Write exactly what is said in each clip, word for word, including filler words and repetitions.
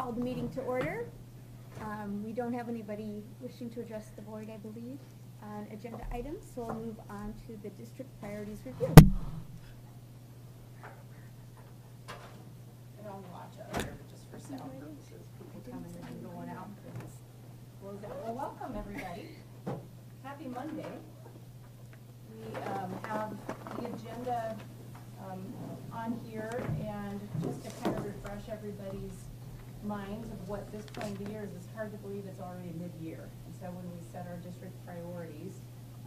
call the meeting to order. Um, we don't have anybody wishing to address the board, I believe, on agenda items, so I'll move on to the district priorities review. I don't watch it there, but just for sound purposes, people come in and go out. Well, welcome everybody. Happy Monday. We um, have the agenda um, on here, and just to kind of refresh everybody's minds of what this point of the year is, it's hard to believe it's already mid-year. And so when we set our district priorities,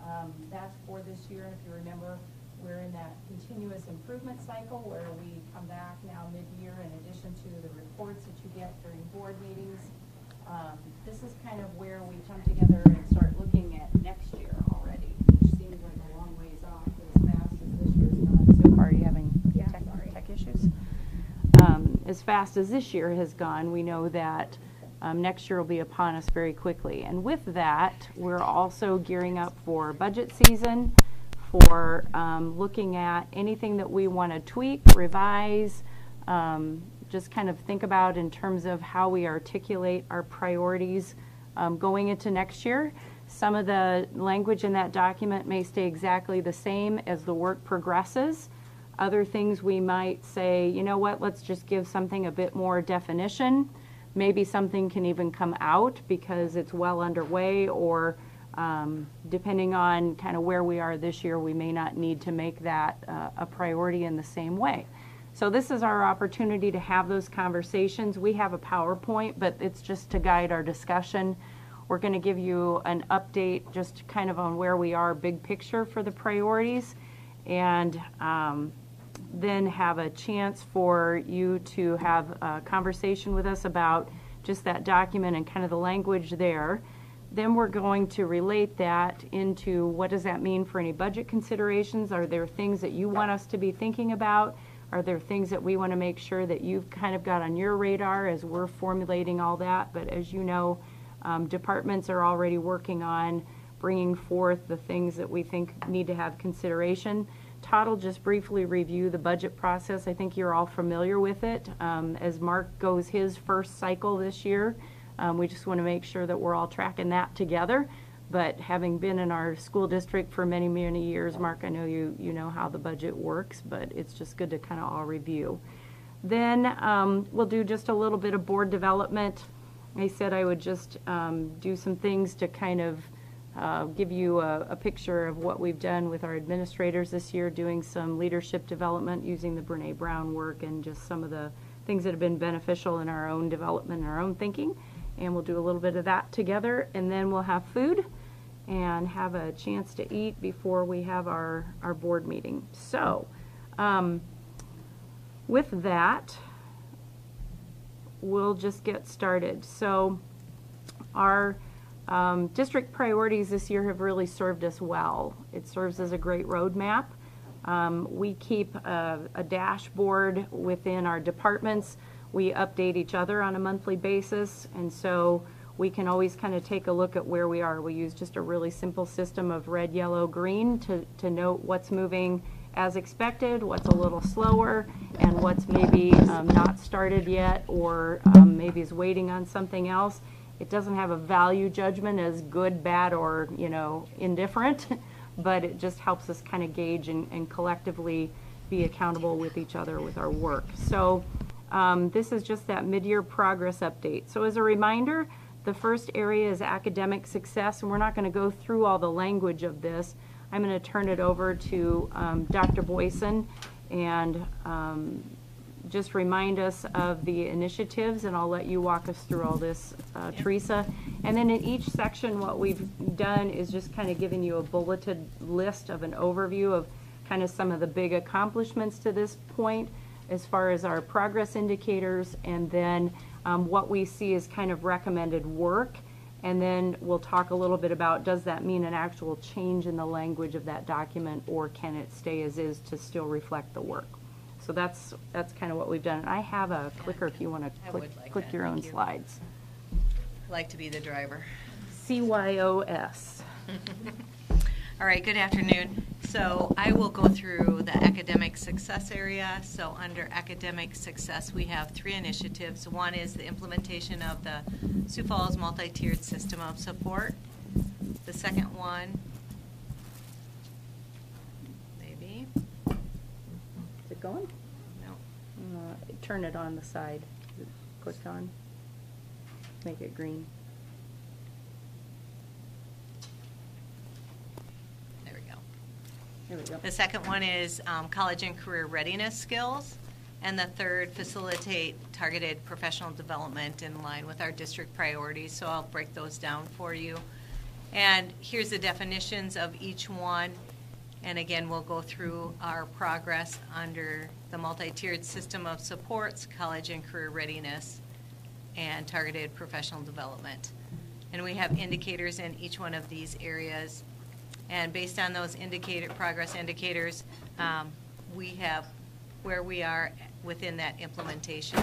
um, that's for this year. And if you remember, we're in that continuous improvement cycle where we come back now mid-year in addition to the reports that you get during board meetings. Um, this is kind of where we come together and start looking at next year already, which seems like a long ways off as fast as this year's gone. So far, are you having yeah, tech, tech issues? Um, as fast as this year has gone, we know that um, next year will be upon us very quickly. And with that, we're also gearing up for budget season, for um, looking at anything that we want to tweak, revise, um, just kind of think about in terms of how we articulate our priorities um, going into next year. Some of the language in that document may stay exactly the same as the work progresses. Other things we might say, you know what, let's just give something a bit more definition. Maybe something can even come out because it's well underway, or um, depending on kind of where we are this year, we may not need to make that uh, a priority in the same way. So this is our opportunity to have those conversations. We have a PowerPoint, but it's just to guide our discussion. We're going to give you an update just kind of on where we are, big picture for the priorities, and um, then have a chance for you to have a conversation with us about just that document and kind of the language there. Then we're going to relate that into what does that mean for any budget considerations? Are there things that you want us to be thinking about? Are there things that we want to make sure that you've kind of got on your radar as we're formulating all that? But as you know, um, departments are already working on bringing forth the things that we think need to have consideration. Todd will just briefly review the budget process. I think you're all familiar with it. Um, as Mark goes his first cycle this year, um, we just want to make sure that we're all tracking that together. But having been in our school district for many, many years, Mark, I know you, you know how the budget works, but it's just good to kind of all review. Then um, we'll do just a little bit of board development. I said I would just um, do some things to kind of uh, give you a, a picture of what we've done with our administrators this year, doing some leadership development using the Brené Brown work and just some of the things that have been beneficial in our own development and our own thinking. And we'll do a little bit of that together, and then we'll have food and have a chance to eat before we have our, our board meeting. So um, with that, we'll just get started. So our um, district priorities this year have really served us well. It serves as a great roadmap. Um, we keep a, a dashboard within our departments. We update each other on a monthly basis, and so we can always kind of take a look at where we are. We use just a really simple system of red, yellow, green to, to note what's moving as expected, what's a little slower, and what's maybe um, not started yet, or um, maybe is waiting on something else. It doesn't have a value judgment as good, bad, or you know, indifferent, but it just helps us kind of gauge and, and collectively be accountable with each other with our work. So um, this is just that mid-year progress update. So as a reminder, the first area is academic success, and we're not going to go through all the language of this. I'm going to turn it over to um, Doctor Boyson and um, just remind us of the initiatives, and I'll let you walk us through all this, uh, Teresa. And then in each section, what we've done is just kind of giving you a bulleted list of an overview of kind of some of the big accomplishments to this point as far as our progress indicators, and then Um, what we see is kind of recommended work, and then we'll talk a little bit about does that mean an actual change in the language of that document, or can it stay as is to still reflect the work? So that's that's kind of what we've done. And I have a clicker if you want to click, like click your Thank own you. Slides. I like to be the driver. C Y O S. All All right, good afternoon. So I will go through the academic success area. So under academic success, we have three initiatives. One is the implementation of the Sioux Falls multi-tiered system of support. The second one, maybe. Is it going? No. Uh, turn it on the side. Click on. Make it green. The second one is um, college and career readiness skills, and the third, facilitate targeted professional development in line with our district priorities. So I'll break those down for you. And here's the definitions of each one, and again we'll go through our progress under the multi-tiered system of supports, college and career readiness, and targeted professional development. And we have indicators in each one of these areas. And based on those indicator, progress indicators, um, we have where we are within that implementation.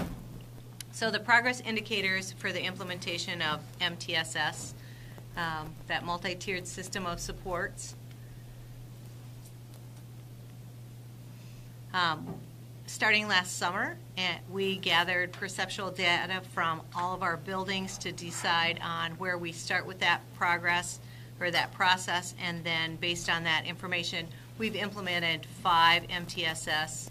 So the progress indicators for the implementation of M T S S, um, that multi-tiered system of supports, um, starting last summer, and we gathered perceptual data from all of our buildings to decide on where we start with that progress for that process, and then based on that information, we've implemented five M T S S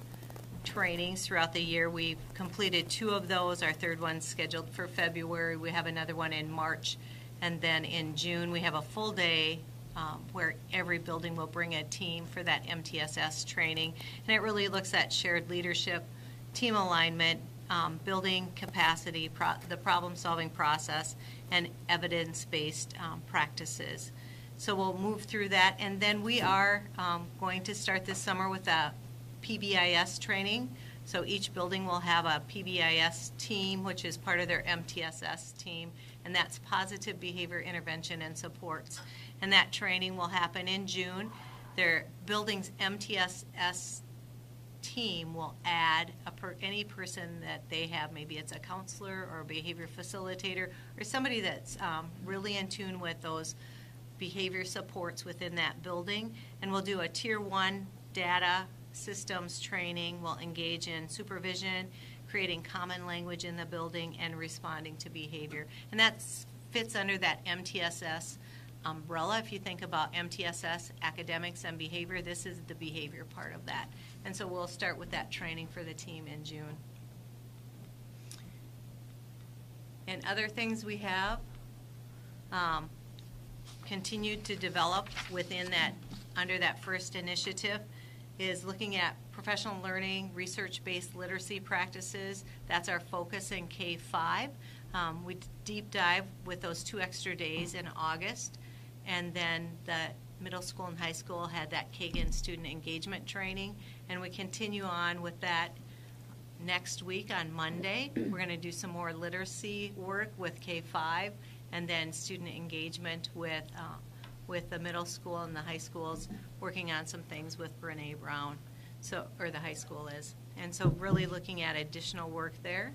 trainings throughout the year. We've completed two of those. Our third one's scheduled for February. We have another one in March, and then in June we have a full day um, where every building will bring a team for that M T S S training, and it really looks at shared leadership, team alignment, um, building capacity, pro the problem-solving process, and evidence-based um, practices. So we'll move through that, and then we are um, going to start this summer with a P B I S training. So each building will have a P B I S team, which is part of their M T S S team, and that's Positive Behavior Intervention and Supports. And that training will happen in June. Their building's M T S S team will add a per, any person that they have, maybe it's a counselor or a behavior facilitator or somebody that's um, really in tune with those behavior supports within that building, and we'll do a tier one data systems training. We'll engage in supervision, creating common language in the building, and responding to behavior, and that fits under that M T S S umbrella. If you think about M T S S, academics, and behavior, this is the behavior part of that. And so we'll start with that training for the team in June. And other things we have um, continued to develop within that, under that first initiative, is looking at professional learning, research-based literacy practices. That's our focus in K five. Um, we deep dive with those two extra days in August, and then the middle school and high school had that Kagan student engagement training, and we continue on with that next week on Monday. We're going to do some more literacy work with K five, and then student engagement with uh, with the middle school and the high schools, working on some things with Brené Brown, so or the high school is, and so really looking at additional work there.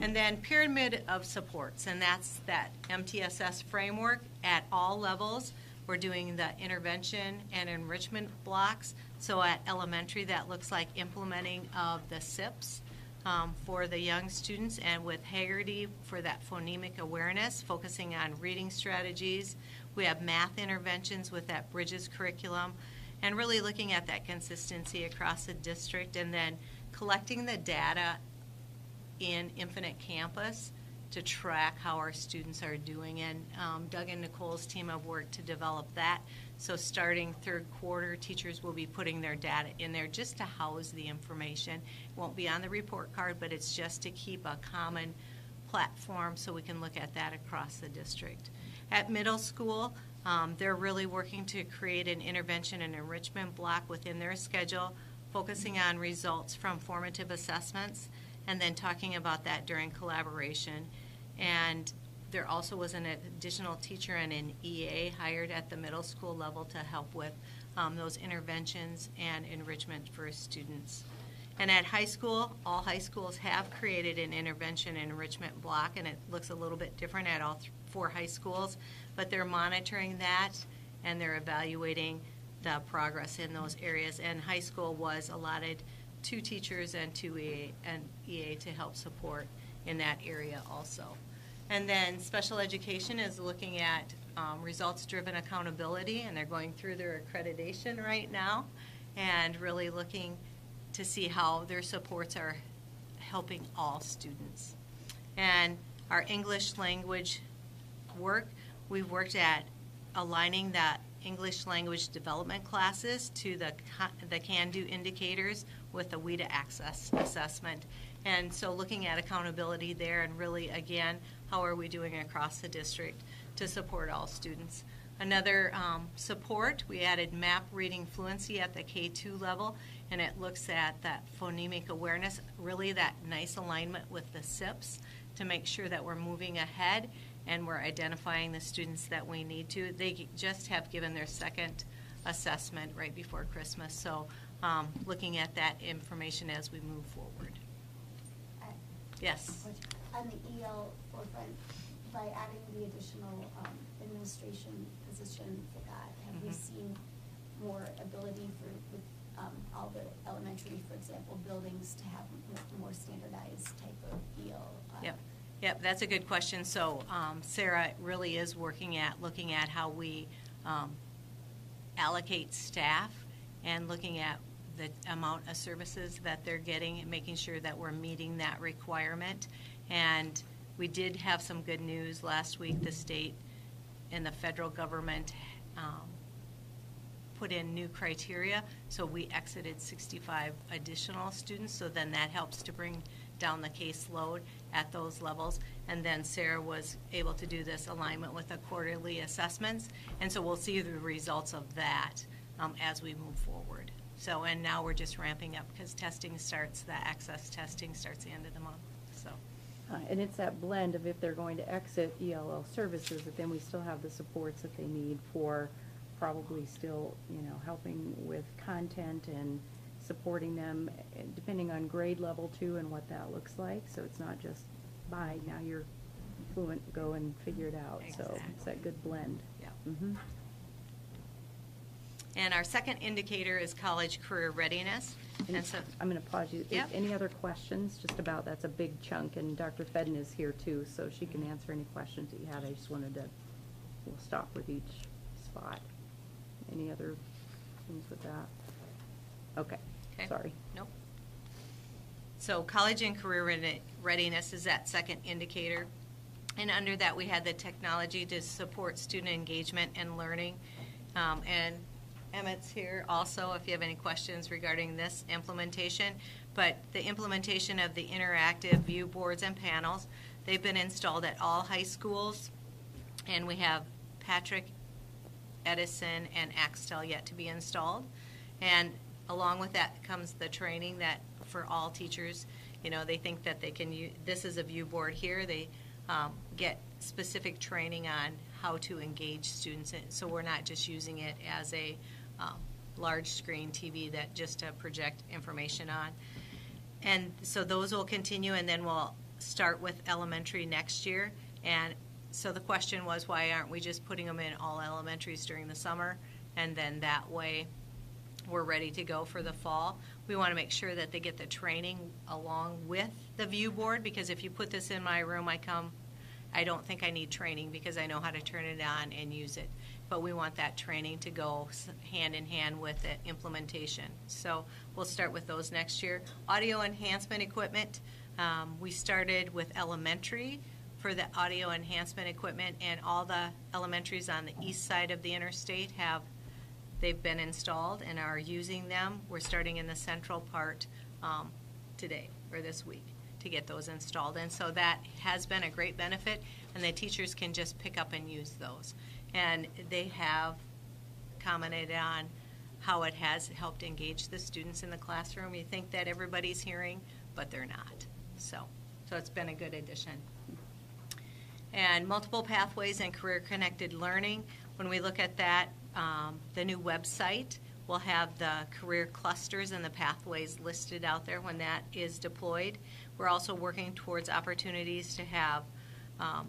And then pyramid of supports, and that's that M T S S framework at all levels. We're doing the intervention and enrichment blocks. So at elementary, that looks like implementing of the S I Ps um, for the young students, and with Hagerty for that phonemic awareness, focusing on reading strategies. We have math interventions with that Bridges curriculum, and really looking at that consistency across the district, and then collecting the data in Infinite Campus to track how our students are doing, and um, Doug and Nicole's team have worked to develop that. So starting third quarter, teachers will be putting their data in there just to house the information. It won't be on the report card, but it's just to keep a common platform so we can look at that across the district. At middle school, um, they're really working to create an intervention and enrichment block within their schedule, focusing on results from formative assessments, and then talking about that during collaboration. And there also was an additional teacher and an E A hired at the middle school level to help with um, those interventions and enrichment for students. And at high school, all high schools have created an intervention and enrichment block, and it looks a little bit different at all four high schools, but they're monitoring that and they're evaluating the progress in those areas. And high school was allotted two teachers and two E A, and E A to help support in that area also. And then special education is looking at um, results-driven accountability, and they're going through their accreditation right now and really looking to see how their supports are helping all students. And our English language work, we've worked at aligning that English language development classes to the, the can-do indicators with the WIDA ACCESS assessment. And so looking at accountability there, and really, again, how are we doing across the district to support all students. Another um, support, we added MAP reading fluency at the K two level, and it looks at that phonemic awareness, really that nice alignment with the S I Ps to make sure that we're moving ahead and we're identifying the students that we need to. They just have given their second assessment right before Christmas, so um, looking at that information as we move forward. Uh, yes? On the E L forefront, by adding the additional um, administration position for that, have mm-hmm. we seen more ability for with, um, all the elementary, for example, buildings to have more standardized type of E L? Uh, yep. Yep, that's a good question. So um, Sarah really is working at looking at how we um, allocate staff and looking at the amount of services that they're getting and making sure that we're meeting that requirement. And we did have some good news last week. The state and the federal government um, put in new criteria, so we exited sixty-five additional students, so then that helps to bring down the caseload at those levels. And then Sarah was able to do this alignment with the quarterly assessments, and so we'll see the results of that um, as we move forward. So, and now we're just ramping up because testing starts, the ACCESS testing starts the end of the month. So, uh, and it's that blend of if they're going to exit E L L services, but then we still have the supports that they need for probably still, you know, helping with content and supporting them depending on grade level too and what that looks like. So it's not just bye, now you're fluent, go and figure it out. Exactly. So it's that good blend. Yeah. Mm-hmm. And our second indicator is college career readiness. And, and so I'm going to pause you. Yep. Any other questions just about that's a big chunk, and Doctor Fedden is here too, so she can answer any questions that you had. I just wanted to, we'll stop with each spot. Any other things with that? Okay. Okay. Sorry. Nope. So college and career readiness is that second indicator. And under that, we had the technology to support student engagement and learning. Um, and Emmett's here also if you have any questions regarding this implementation. But the implementation of the interactive view boards and panels, they've been installed at all high schools. And we have Patrick, Edison, and Axtell yet to be installed. And along with that comes the training that for all teachers, you know, they think that they can use, this is a view board here, they um, get specific training on how to engage students. So we're not just using it as a um, large screen T V that just to project information on. And so those will continue, and then we'll start with elementary next year. And so the question was, why aren't we just putting them in all elementaries during the summer? And then that way, we're ready to go for the fall. We want to make sure that they get the training along with the view board, because if you put this in my room, I come, I don't think I need training because I know how to turn it on and use it. But we want that training to go hand in hand with the implementation. So we'll start with those next year. Audio enhancement equipment. Um, we started with elementary for the audio enhancement equipment, and all the elementaries on the east side of the interstate have they've been installed and are using them. We're starting in the central part um, today or this week to get those installed. And so that has been a great benefit, and the teachers can just pick up and use those. And they have commented on how it has helped engage the students in the classroom. You think that everybody's hearing, but they're not. So, so it's been a good addition. And multiple pathways and career-connected learning. When we look at that, Um, the new website will have the career clusters and the pathways listed out there when that is deployed. We're also working towards opportunities to have um,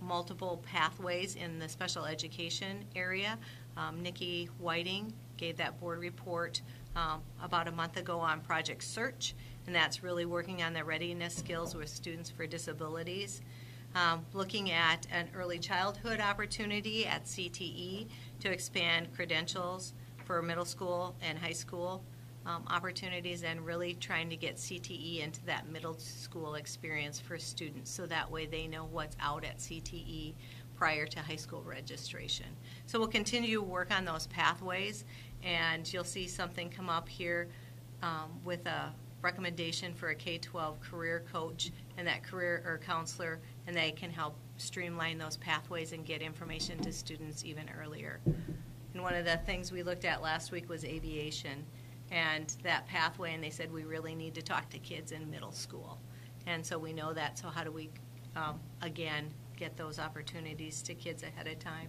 multiple pathways in the special education area. Um, Nikki Whiting gave that board report um, about a month ago on Project Search, and that's really working on the readiness skills with students for disabilities. Um, looking at an early childhood opportunity at C T E to expand credentials for middle school and high school um, opportunities, and really trying to get C T E into that middle school experience for students so that way they know what's out at C T E prior to high school registration. So we'll continue to work on those pathways, and you'll see something come up here um, with a recommendation for a K twelve career coach and that career or counselor, and they can help streamline those pathways and get information to students even earlier. And one of the things we looked at last week was aviation and that pathway, and they said we really need to talk to kids in middle school, and so we know that. So how do we um, again get those opportunities to kids ahead of time?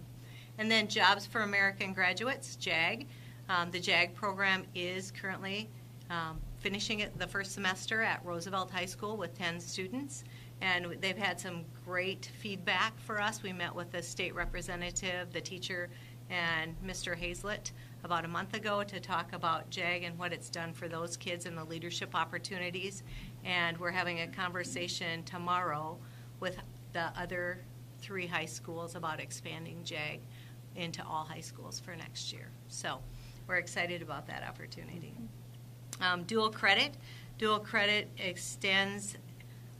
And then Jobs for American Graduates, JAG. Um, the JAG program is currently um, finishing it the first semester at Roosevelt High School with ten students, and they've had some great feedback for us. We met with the state representative, the teacher, and Mister Hazlett about a month ago to talk about JAG and what it's done for those kids and the leadership opportunities, and we're having a conversation tomorrow with the other three high schools about expanding JAG into all high schools for next year. So we're excited about that opportunity. Um, dual credit. Dual credit extends,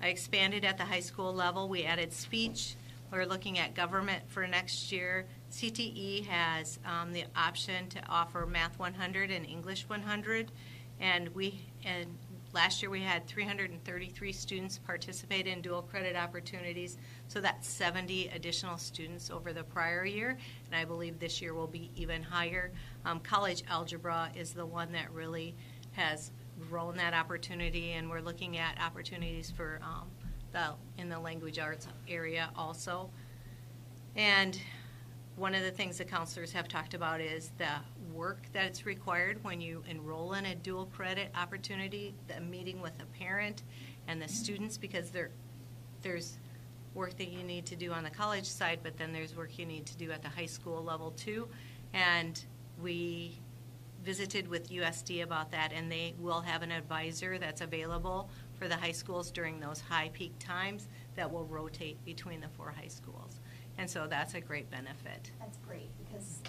expanded at the high school level. We added speech. We're looking at government for next year. C T E has um, the option to offer Math one hundred and English one hundred, and we and last year we had three hundred thirty-three students participate in dual credit opportunities, so that's seventy additional students over the prior year, and I believe this year will be even higher. Um, college algebra is the one that really has grown that opportunity, and we're looking at opportunities for um, the in the language arts area also. And one of the things the counselors have talked about is the work that's required when you enroll in a dual credit opportunity, the meeting with a parent and the students, because there, there's work that you need to do on the college side, but then there's work you need to do at the high school level too. And we visited with U S D about that, and they will have an advisor that's available for the high schools during those high peak times that will rotate between the four high schools. And so that's a great benefit. That's great, because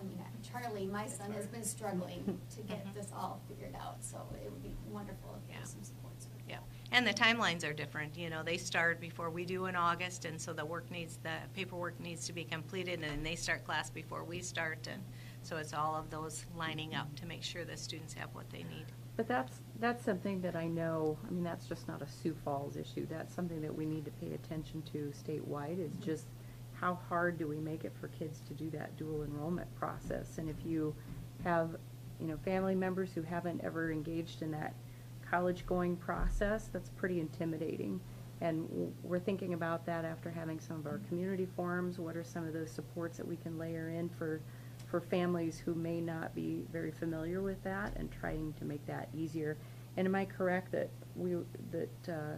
I mean, Charlie, my son, has been struggling to get mm-hmm. this all figured out. So it would be wonderful if yeah. there was some support. Yeah, and the timelines are different. You know, they start before we do in August, and so the work needs, the paperwork needs to be completed, and they start class before we start, and so it's all of those lining up to make sure the students have what they need. But that's that's something that I know, I mean, that's just not a Sioux Falls issue. That's something that we need to pay attention to statewide, is mm-hmm. just how hard do we make it for kids to do that dual enrollment process? And if you have, you know, family members who haven't ever engaged in that college-going process, that's pretty intimidating. And we're thinking about that after having some of our community forums. What are some of those supports that we can layer in for, for families who may not be very familiar with that, and trying to make that easier? And am I correct that we that uh,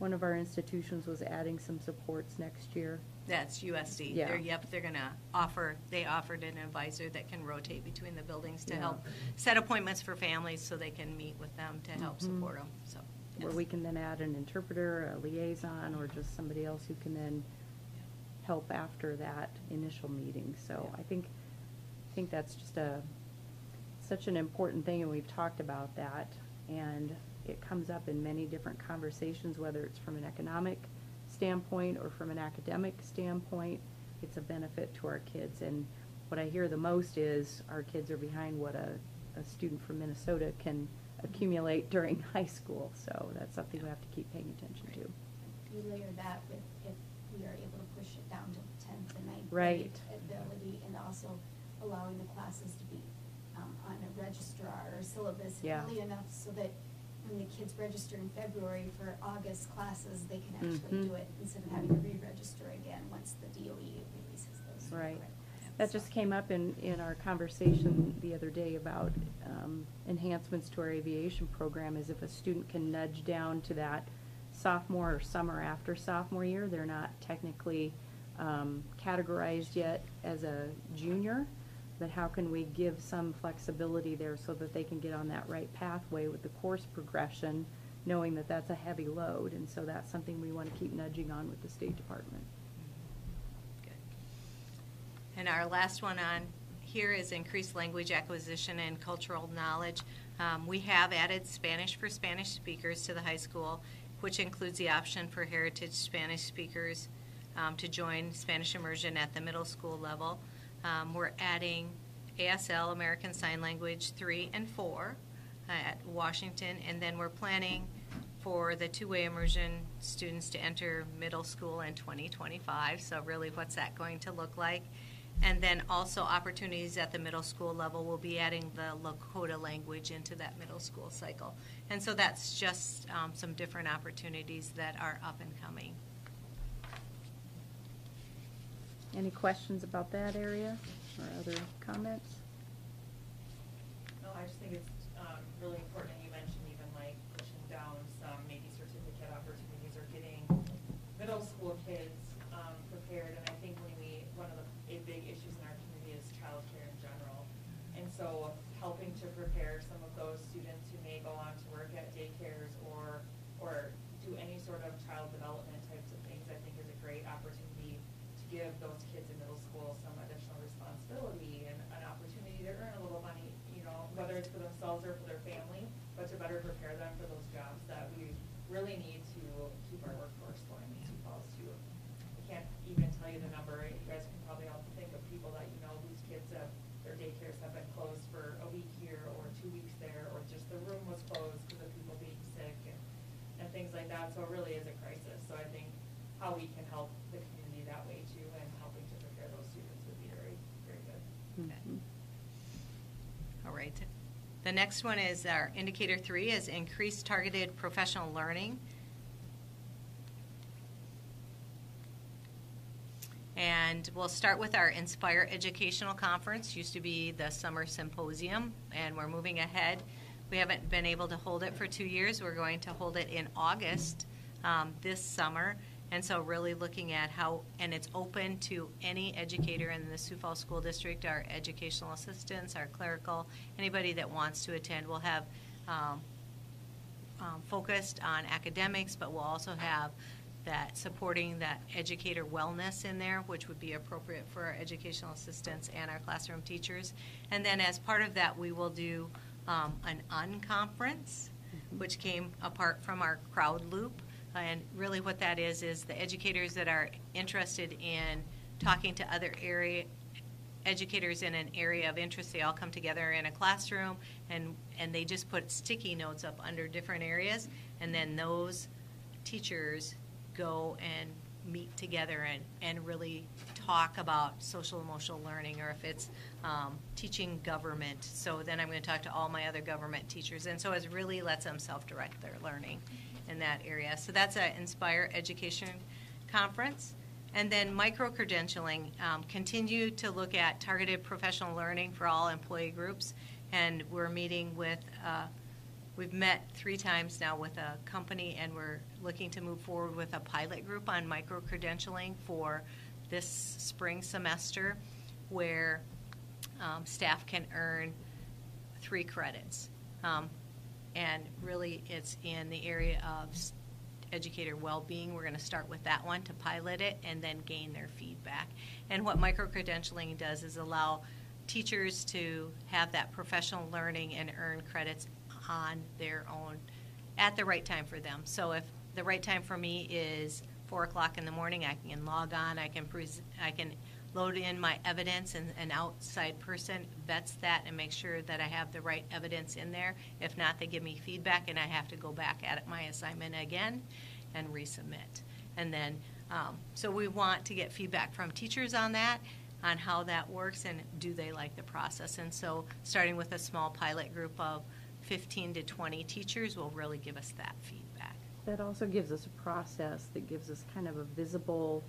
one of our institutions was adding some supports next year? That's U S D. Yeah. They're, yep, they're going to offer, they offered an advisor that can rotate between the buildings to yeah. help set appointments for families so they can meet with them to help mm-hmm. support them. So, yes. Where we can then add an interpreter, a liaison, or just somebody else who can then help after that initial meeting. So yeah. I think I think that's just a such an important thing, and we've talked about that, and it comes up in many different conversations, whether it's from an economic standpoint or from an academic standpoint. It's a benefit to our kids. And what I hear the most is our kids are behind what a, a student from Minnesota can accumulate during high school. So that's something we have to keep paying attention right. to. You layer that with, if we are able to push it down to tenth and ninth grade right. ability, and also allowing the classes to be um, on a registrar or syllabus yeah. early enough so that when the kids register in February for August classes, they can actually mm-hmm. do it instead of having to re-register again once the D O E releases those. Right. That just came up in, in our conversation the other day about um, enhancements to our aviation program, is if a student can nudge down to that sophomore or summer after sophomore year, they're not technically um, categorized yet as a junior, but how can we give some flexibility there so that they can get on that right pathway with the course progression, knowing that that's a heavy load, and so that's something we want to keep nudging on with the State Department. Good. And our last one on here is increased language acquisition and cultural knowledge. Um, we have added Spanish for Spanish speakers to the high school, which includes the option for heritage Spanish speakers um, to join Spanish immersion at the middle school level. Um, we're adding A S L, American Sign Language three and four uh, at Washington, and then we're planning for the two-way immersion students to enter middle school in twenty twenty-five, so really what's that going to look like? And then also opportunities at the middle school level, we'll be adding the Lakota language into that middle school cycle. And so that's just um, some different opportunities that are up and coming. Any questions about that area or other comments? No, I just think it's um, really important. You mentioned even like pushing down some maybe certificate opportunities or getting middle school kids um, prepared. And I think when we, one of the a big issues in our community is childcare in general. And so helping to prepare some of those students who may go on to work at daycares or, or do any sort of child development types of things, I think is a great opportunity to give those kids in middle school some additional responsibility and an opportunity to earn a little money, you know, whether it's for themselves or for their family, but to better prepare them for those jobs that we really need to keep our workforce going in Sioux Falls too. I can't even tell you the number. You guys can probably all think of people that you know whose kids have, their daycares have been closed for a week here or two weeks there, or just the room was closed because of people being sick and, and things like that. So it really is a crisis. So I think how we can help the community that way too and helping to prepare those students would be very, very good. Okay. All right. The next one is our indicator three is increased targeted professional learning. And we'll start with our Inspire Educational Conference, used to be the Summer Symposium, and we're moving ahead. We haven't been able to hold it for two years. We're going to hold it in August um, this summer, and so really looking at how, and it's open to any educator in the Sioux Falls School District, our educational assistants, our clerical, anybody that wants to attend. We'll have um, um, focused on academics, but we'll also have that supporting that educator wellness in there, which would be appropriate for our educational assistants and our classroom teachers. And then as part of that, we will do um, an unconference, mm-hmm. which came apart from our crowd loop. And really what that is is the educators that are interested in talking to other area educators in an area of interest, they all come together in a classroom, and, and they just put sticky notes up under different areas, and then those teachers go and meet together and, and really talk about social emotional learning, or if it's um, teaching government. So then I'm going to talk to all my other government teachers. And so it really lets them self-direct their learning in that area. So that's an Inspire Education Conference. And then micro-credentialing, um, continue to look at targeted professional learning for all employee groups. And we're meeting with uh, We've met three times now with a company, and we're looking to move forward with a pilot group on micro-credentialing for this spring semester, where um, staff can earn three credits. Um, and really it's in the area of educator well-being. We're going to start with that one to pilot it and then gain their feedback. And what micro-credentialing does is allow teachers to have that professional learning and earn credits on their own at the right time for them. So if the right time for me is four o'clock in the morning, I can log on, I can pres I can load in my evidence, and an outside person vets that and makes sure that I have the right evidence in there. If not, they give me feedback and I have to go back at my assignment again and resubmit. And then um, so we want to get feedback from teachers on that, on how that works and do they like the process. And so starting with a small pilot group of fifteen to twenty teachers will really give us that feedback. That also gives us a process that gives us kind of a visible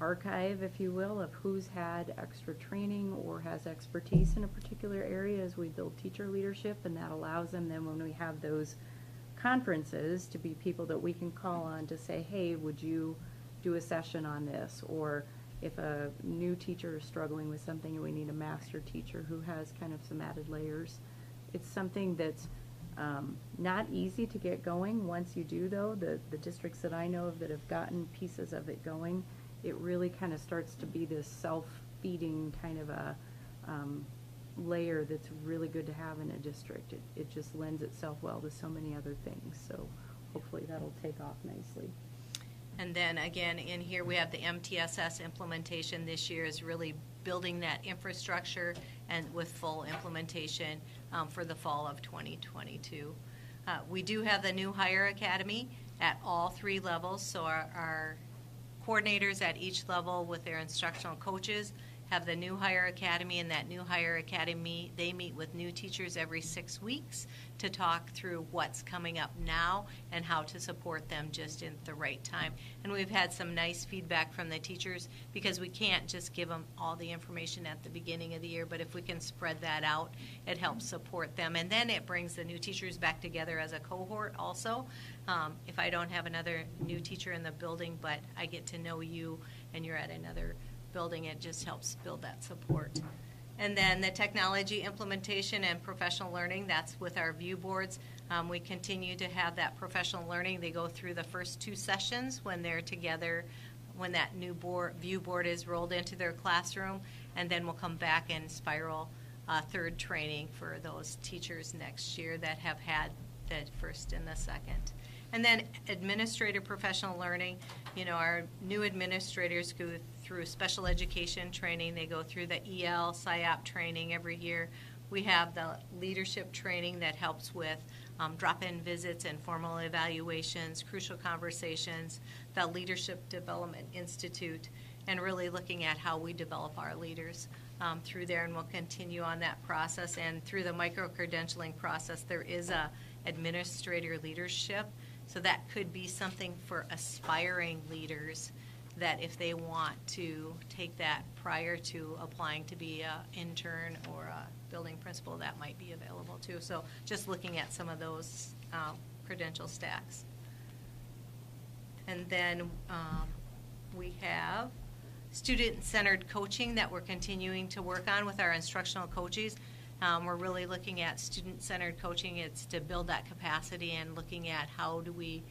archive, if you will, of who's had extra training or has expertise in a particular area as we build teacher leadership, and that allows them then when we have those conferences to be people that we can call on to say, hey, would you do a session on this? Or if a new teacher is struggling with something and we need a master teacher who has kind of some added layers. It's something that's um, not easy to get going. Once you do, though, the, the districts that I know of that have gotten pieces of it going, it really kind of starts to be this self-feeding kind of a um, layer that's really good to have in a district. It, it just lends itself well to so many other things. So hopefully that'll take off nicely. And then again, in here we have the M T S S implementation. This year is really building that infrastructure and with full implementation um, for the fall of twenty twenty-two. Uh, we do have the new hire academy at all three levels, so our, our coordinators at each level with their instructional coaches have the new hire academy, and that new hire academy, they meet with new teachers every six weeks to talk through what's coming up now and how to support them just in the right time. And we've had some nice feedback from the teachers, because we can't just give them all the information at the beginning of the year, but if we can spread that out, it helps support them. And then it brings the new teachers back together as a cohort also. Um, if I don't have another new teacher in the building, but I get to know you and you're at another building, it just helps build that support. And then the technology implementation and professional learning, that's with our view boards. Um, we continue to have that professional learning. They go through the first two sessions when they're together, when that new board, view board is rolled into their classroom, and then we'll come back and spiral uh, third training for those teachers next year that have had the first and the second. And then administrator professional learning, you know, our new administrators go through special education training. They go through the E L, S I O P training every year. We have the leadership training that helps with um, drop-in visits and formal evaluations, crucial conversations, the Leadership Development Institute, and really looking at how we develop our leaders um, through there, and we'll continue on that process. And through the micro-credentialing process, there is a administrator leadership. So that could be something for aspiring leaders, that if they want to take that prior to applying to be an intern or a building principal, that might be available too. So just looking at some of those uh, credential stacks. And then um, we have student-centered coaching that we're continuing to work on with our instructional coaches. Um, we're really looking at student-centered coaching. It's to build that capacity and looking at how do we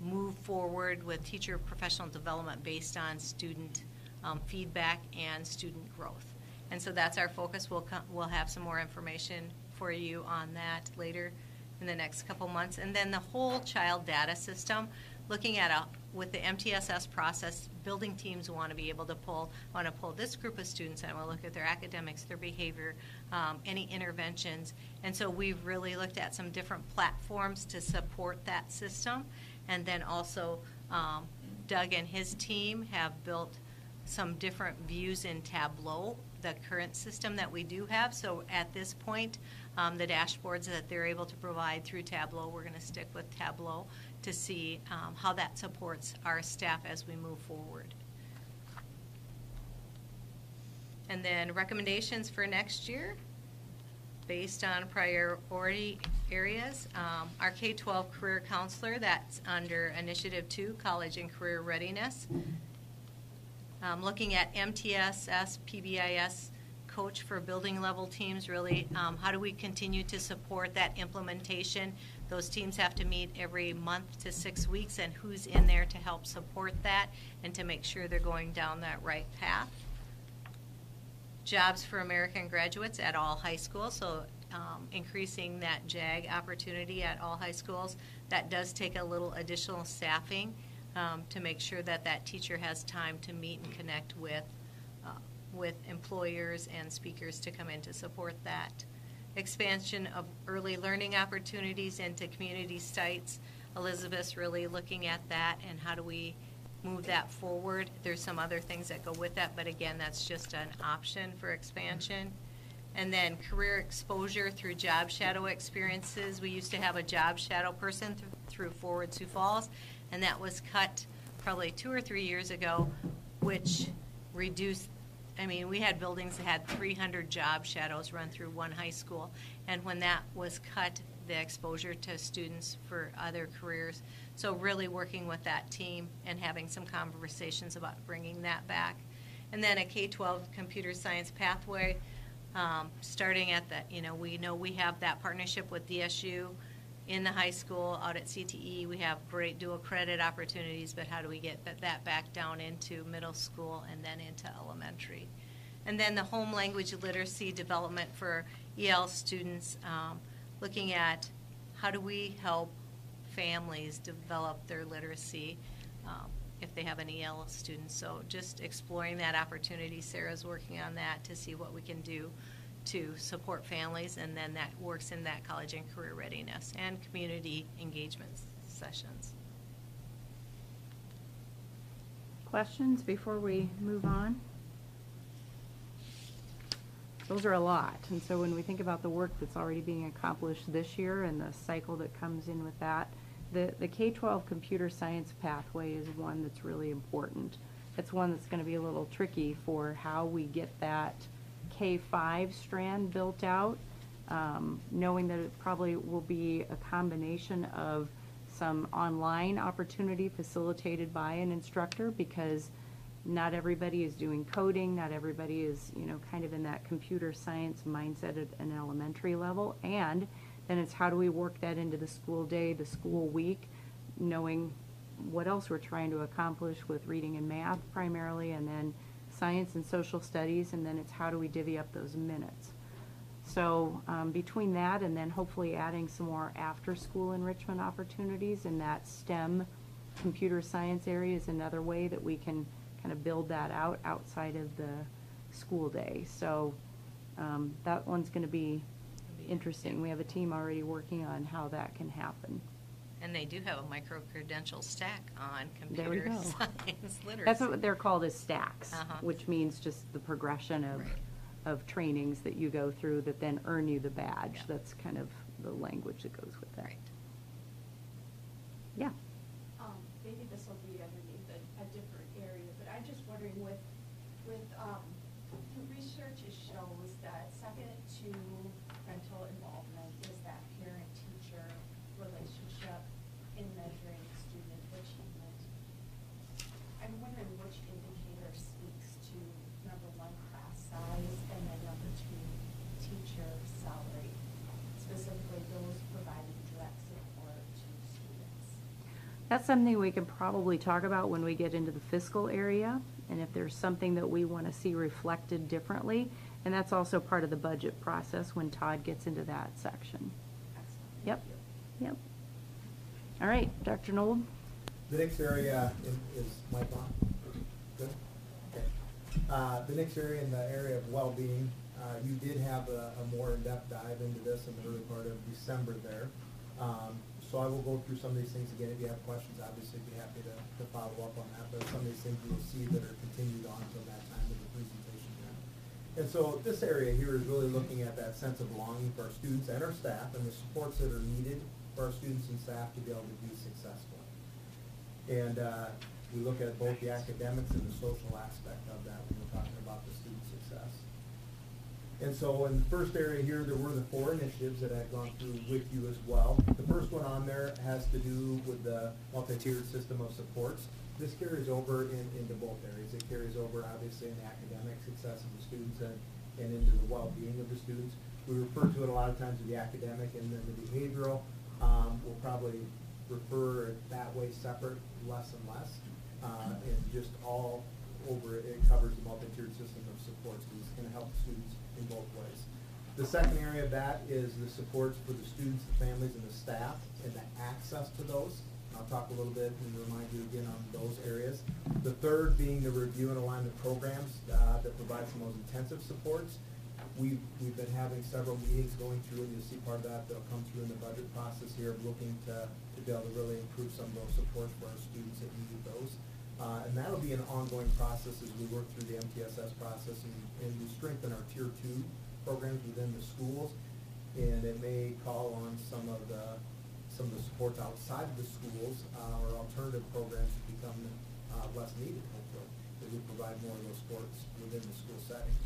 move forward with teacher professional development based on student um, feedback and student growth. And so that's our focus. We'll, we'll have some more information for you on that later in the next couple months. And then the whole child data system, looking at a, with the M T S S process, building teams want to be able to pull, want to pull this group of students, and we'll look at their academics, their behavior, um, any interventions. And so we've really looked at some different platforms to support that system. And then also um, Doug and his team have built some different views in Tableau, the current system that we do have. So at this point, um, the dashboards that they're able to provide through Tableau, we're going to stick with Tableau to see um, how that supports our staff as we move forward. And then recommendations for next year based on priority areas. Um, our K twelve career counselor, that's under Initiative two, College and Career Readiness. Um, looking at M T S S, P B I S, coach for building level teams, really um, how do we continue to support that implementation? Those teams have to meet every month to six weeks, and who's in there to help support that and to make sure they're going down that right path. Jobs for American graduates at all high schools, so um, increasing that JAG opportunity at all high schools. That does take a little additional staffing Um, to make sure that that teacher has time to meet and connect with, uh, with employers and speakers to come in to support that. Expansion of early learning opportunities into community sites. Elizabeth's really looking at that and how do we move that forward. There's some other things that go with that, but again, that's just an option for expansion. And then career exposure through job shadow experiences. We used to have a job shadow person th- through Forward Sioux Falls, and that was cut probably two or three years ago, which reduced, I mean, we had buildings that had three hundred job shadows run through one high school, and when that was cut, the exposure to students for other careers. So really working with that team and having some conversations about bringing that back. and then a K twelve computer science pathway, um, starting at the, you know, we know we have that partnership with D S U in the high school, out at C T E. We have great dual credit opportunities, but how do we get that back down into middle school and then into elementary? And then the home language literacy development for E L students, um, looking at how do we help families develop their literacy um, if they have an E L student. So just exploring that opportunity. Sarah's working on that to see what we can do to support families, and then that works in that college and career readiness and community engagement sessions. Questions before we move on? Those are a lot, and so when we think about the work that's already being accomplished this year and the cycle that comes in with that, the, the K twelve computer science pathway is one that's really important. It's one that's going to be a little tricky for how we get that K five strand built out, um, knowing that it probably will be a combination of some online opportunity facilitated by an instructor, because not everybody is doing coding, not everybody is, you know, kind of in that computer science mindset at an elementary level. And then it's how do we work that into the school day, the school week, knowing what else we're trying to accomplish with reading and math primarily, and then science and social studies, and then it's how do we divvy up those minutes. So um, between that and then hopefully adding some more after-school enrichment opportunities in that STEM computer science area is another way that we can kind of build that out outside of the school day. So um, that one's going to be interesting. We have a team already working on how that can happen. And they do have a micro-credential stack on computer science literacy. That's what they're called, as stacks, uh-huh. which means just the progression of, right. of trainings that you go through that then earn you the badge. Yeah. That's kind of the language that goes with that. Right. Yeah. With with um, the research shows that second to parental involvement is that parent-teacher relationship in measuring student achievement. I'm wondering which indicator speaks to number one, class size, and then number two, teacher salary, specifically those providing direct support to students. That's something we can probably talk about when we get into the fiscal area, and if there's something that we want to see reflected differently. And that's also part of the budget process when Todd gets into that section. Excellent. Yep, yep. All right, Doctor Nold. The next area is, is Mike on? Good? Okay. Uh, the next area, in the area of well-being, uh, you did have a, a more in-depth dive into this in the early part of December there. Um, So I will go through some of these things again. If you have questions, obviously, I'd be happy to, to follow up on that. But some of these things you will see that are continued on until that time of the presentation. And so this area here is really looking at that sense of belonging for our students and our staff, and the supports that are needed for our students and staff to be able to be successful. And uh, we look at both the academics and the social aspect of that when we're talking about the student success. And so in the first area here, there were the four initiatives that I've gone through with you as well. The first one on there has to do with the multi-tiered system of supports. This carries over in, into both areas. It carries over, obviously, in the academic success of the students and, and into the well-being of the students. We refer to it a lot of times as the academic and then the behavioral. Um, we'll probably refer it that way separate less and less. Uh, and just all over it, it covers the multi-tiered system of supports. It's going to help students in both ways. The second area of that is the supports for the students, the families, and the staff, and the access to those. And I'll talk a little bit and remind you again on those areas. The third being the review and alignment programs uh, that provide some of those intensive supports. We've, we've been having several meetings going through, and you'll see part of that that'll come through in the budget process here, of looking to, to be able to really improve some of those supports for our students that need those. Uh, and that'll be an ongoing process as we work through the M T S S process, and, and we strengthen our tier two programs within the schools. And it may call on some of the some of the supports outside of the schools uh, or alternative programs to become uh, less needed, hopefully, as we provide more of those supports within the school setting.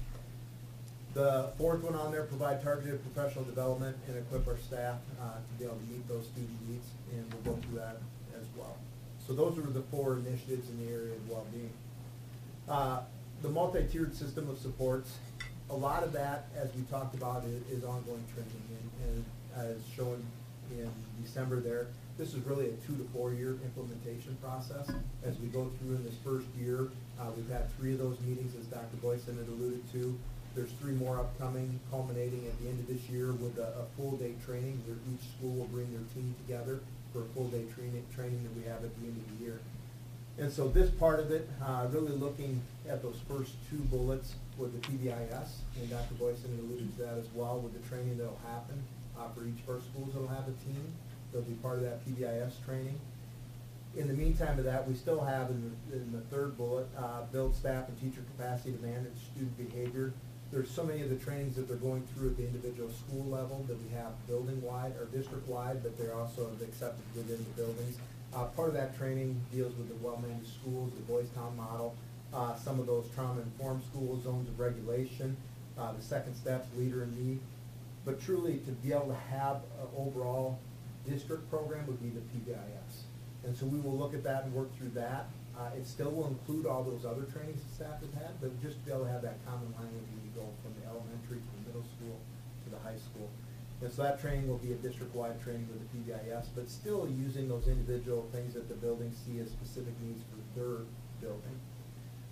The fourth one on there, provide targeted professional development and equip our staff uh, to be able to meet those student needs, and we'll go through that as well. So those are the four initiatives in the area of well-being. Uh, the multi-tiered system of supports, a lot of that, as we talked about, is, is ongoing training. And, and as shown in December there, this is really a two to four year implementation process. As we go through in this first year, uh, we've had three of those meetings, as Doctor Boyson had alluded to. There's three more upcoming, culminating at the end of this year with a, a full day training where each school will bring their team together for a full day training, training that we have at the end of the year. And so this part of it, uh, really looking at those first two bullets with the P B I S, and Doctor Boyson had alluded to that as well, with the training that will happen uh, for each of our schools that will have a team. They'll be part of that P B I S training. In the meantime of that, we still have in the, in the third bullet, uh, build staff and teacher capacity to manage student behavior. There's so many of the trainings that they're going through at the individual school level that we have building-wide or district-wide, but they're also accepted within the buildings. Uh, part of that training deals with the well-managed schools, the Boys Town model, uh, some of those trauma-informed schools, zones of regulation, uh, the second steps, leader and me. But truly, to be able to have an overall district program would be the P B I S. And so we will look at that and work through that. Uh, it still will include all those other trainings that staff have had, but just to be able to have that common language when you go from the elementary to the middle school to the high school. And so that training will be a district-wide training with the P B I S, but still using those individual things that the buildings see as specific needs for their building.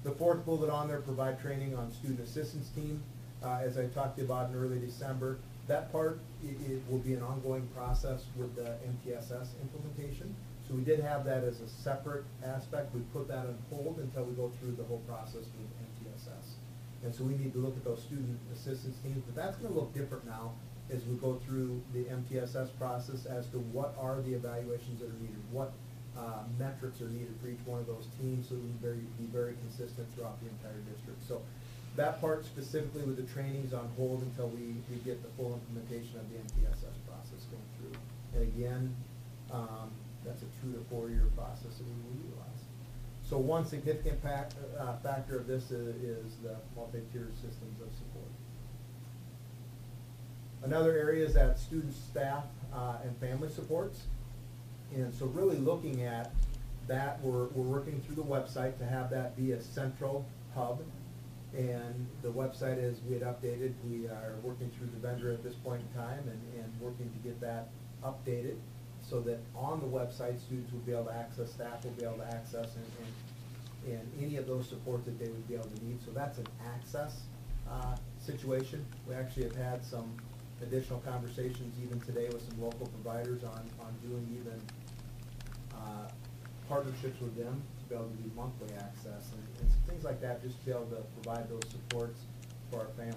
The fourth bullet on there, provide training on student assistance team. Uh, as I talked to you about in early December, that part, it, it will be an ongoing process with the M T S S implementation. So we did have that as a separate aspect. We put that on hold until we go through the whole process with M T S S. And so we need to look at those student assistance teams, but that's going to look different now as we go through the M T S S process as to what are the evaluations that are needed, what uh, metrics are needed for each one of those teams so that we can very, be very consistent throughout the entire district. So that part specifically with the trainings on hold until we, we get the full implementation of the M T S S process going through. And again, um, that's a two to four year process that we will utilize. So one significant fact, uh, factor of this is, is the multi-tiered systems of support. Another area is that student, staff, uh, and family supports. And so really looking at that, we're, we're working through the website to have that be a central hub. And the website, as we had updated, we are working through the vendor at this point in time and, and working to get that updated so that on the website, students will be able to access, staff will be able to access, and, and, and any of those supports that they would be able to need. So that's an access uh, situation. We actually have had some additional conversations even today with some local providers on, on doing even uh, partnerships with them to be able to do monthly access and, and things like that, just to be able to provide those supports for our families.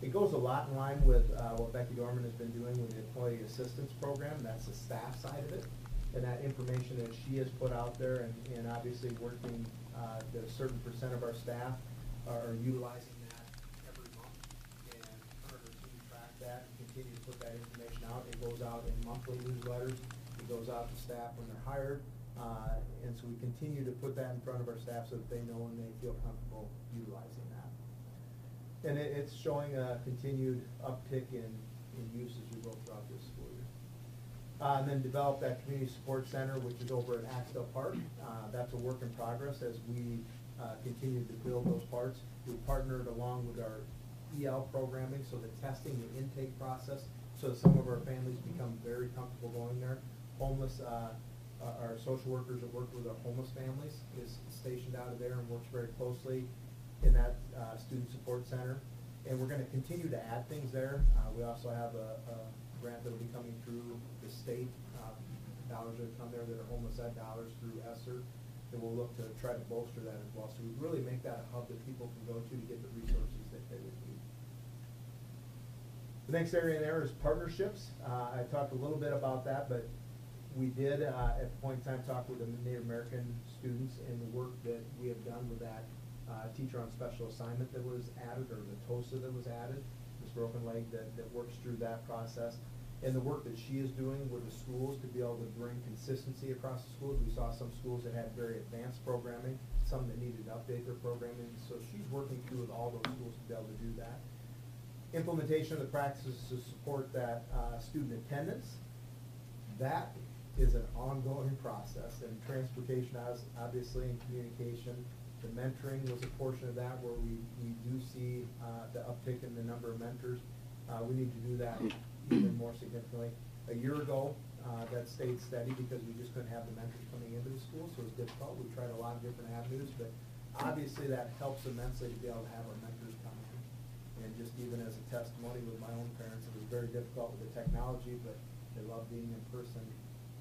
It goes a lot in line with uh, what Becky Dorman has been doing with the employee assistance program. That's the staff side of it, and that information that she has put out there and, and obviously working uh, that a certain percent of our staff are utilizing that and continue to put that information out. It goes out in monthly newsletters. It goes out to staff when they're hired. Uh, and so we continue to put that in front of our staff so that they know and they feel comfortable utilizing that. And it, it's showing a continued uptick in, in use as we go throughout this school year. Uh, and then develop that community support center, which is over at Axtell Park. Uh, that's a work in progress as we uh, continue to build those parts. We partnered along with our E L programming, so the testing, the intake process, so that some of our families become very comfortable going there. Homeless, uh, our social workers that work with our homeless families is stationed out of there and works very closely in that uh, student support center. And we're going to continue to add things there. Uh, we also have a, a grant that will be coming through the state. Uh, dollars that come there that are homeless ed dollars through ESSER. And we'll look to try to bolster that as well. So we really make that a hub that people can go to to get the resources that they would need. The next area in there is partnerships. Uh, I talked a little bit about that, but we did uh, at the point in time talk with the Native American students and the work that we have done with that uh, teacher on special assignment that was added, or the TOSA that was added, this broken leg that, that works through that process, and the work that she is doing with the schools to be able to bring consistency across the schools. We saw some schools that had very advanced programming, some that needed to update their programming, so she's working through with all those schools to be able to do that. Implementation of the practices to support that uh, student attendance. That is an ongoing process, and transportation, obviously, and communication The mentoring was a portion of that where we, we do see uh, the uptick in the number of mentors. Uh, we need to do that even more significantly. A year ago, uh, that stayed steady because we just couldn't have the mentors coming into the school, so it was difficult. We tried a lot of different avenues, but obviously that helps immensely to be able to have our mentors come in. And just even as a testimony with my own parents, it was very difficult with the technology, but they love being in person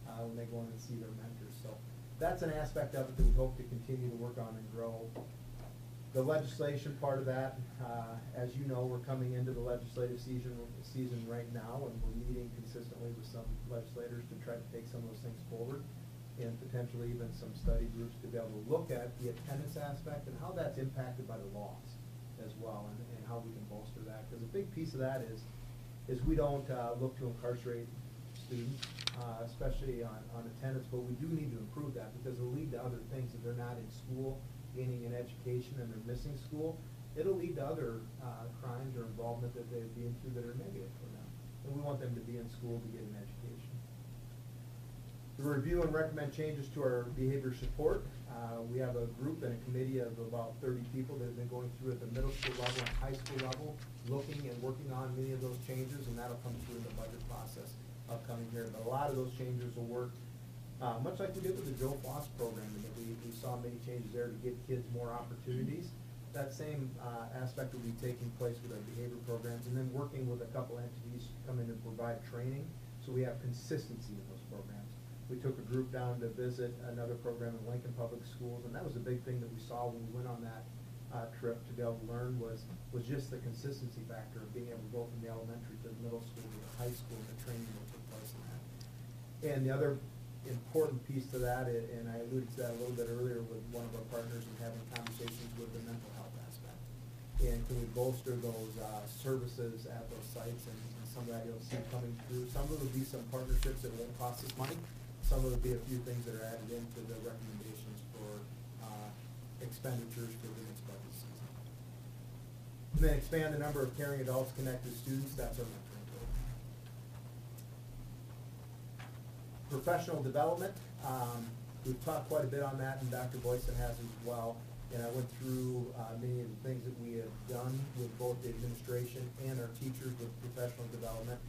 uh, when they go in and see their mentors. So that's an aspect of it that we hope to continue to work on and grow. The legislation part of that, uh, as you know, we're coming into the legislative season season right now, and we're meeting consistently with some legislators to try to take some of those things forward, and potentially even some study groups to be able to look at the attendance aspect and how that's impacted by the laws as well, and, and how we can bolster that. Because a big piece of that is, is we don't uh, look to incarcerate students, uh, especially on, on attendance, but we do need to improve that because it'll lead to other things. If they're not in school, gaining an education, and they're missing school, it'll lead to other uh, crimes or involvement that they've been through that are negative for them. And we want them to be in school to get an education. The review and recommend changes to our behavior support. Uh, we have a group and a committee of about thirty people that have been going through at the middle school level and high school level, looking and working on many of those changes, and that'll come through in the budget process upcoming here. But a lot of those changes will work, uh, much like we did with the Joe Foss program, and we, we saw many changes there to give kids more opportunities. That same uh, aspect will be taking place with our behavior programs, and then working with a couple entities to come in and provide training, so we have consistency in those programs. We took a group down to visit another program in Lincoln Public Schools, and that was a big thing that we saw when we went on that uh, trip to be able to learn was, was just the consistency factor of being able to go from the elementary to the middle school to the high school and the training that took place in that. And the other important piece to that, and I alluded to that a little bit earlier with one of our partners and having conversations with the mental health aspect. And can we bolster those uh, services at those sites, and, and some of that you'll see coming through. Some of it will be some partnerships that won't cost us money. Some of it will be a few things that are added into the recommendations for uh, expenditures for the next budget season. And then expand the number of caring adults connected students. That's our mentoring program. Professional development. Um, we've talked quite a bit on that, and Doctor Boyson has as well. And I went through uh, many of the things that we have done with both the administration and our teachers with professional development.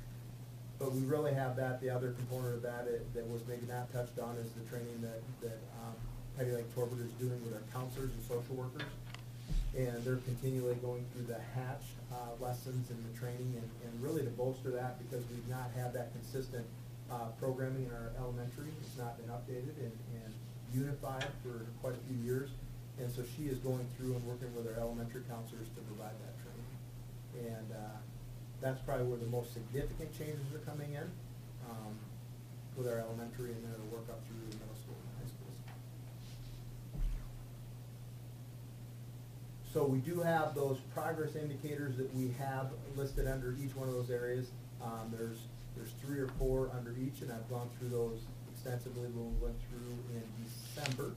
But we really have that. The other component of that it, that was maybe not touched on is the training that, that um, Patty Lake Torbert is doing with our counselors and social workers. And they're continually going through the hatch uh, lessons and the training and, and really to bolster that because we've not had that consistent uh, programming in our elementary. It's not been updated and, and unified for quite a few years. And so she is going through and working with our elementary counselors to provide that training. And. Uh, That's probably where the most significant changes are coming in um, with our elementary, and then it'll work up through the middle school and high schools. So we do have those progress indicators that we have listed under each one of those areas. Um, there's there's three or four under each, and I've gone through those extensively when we went through in December.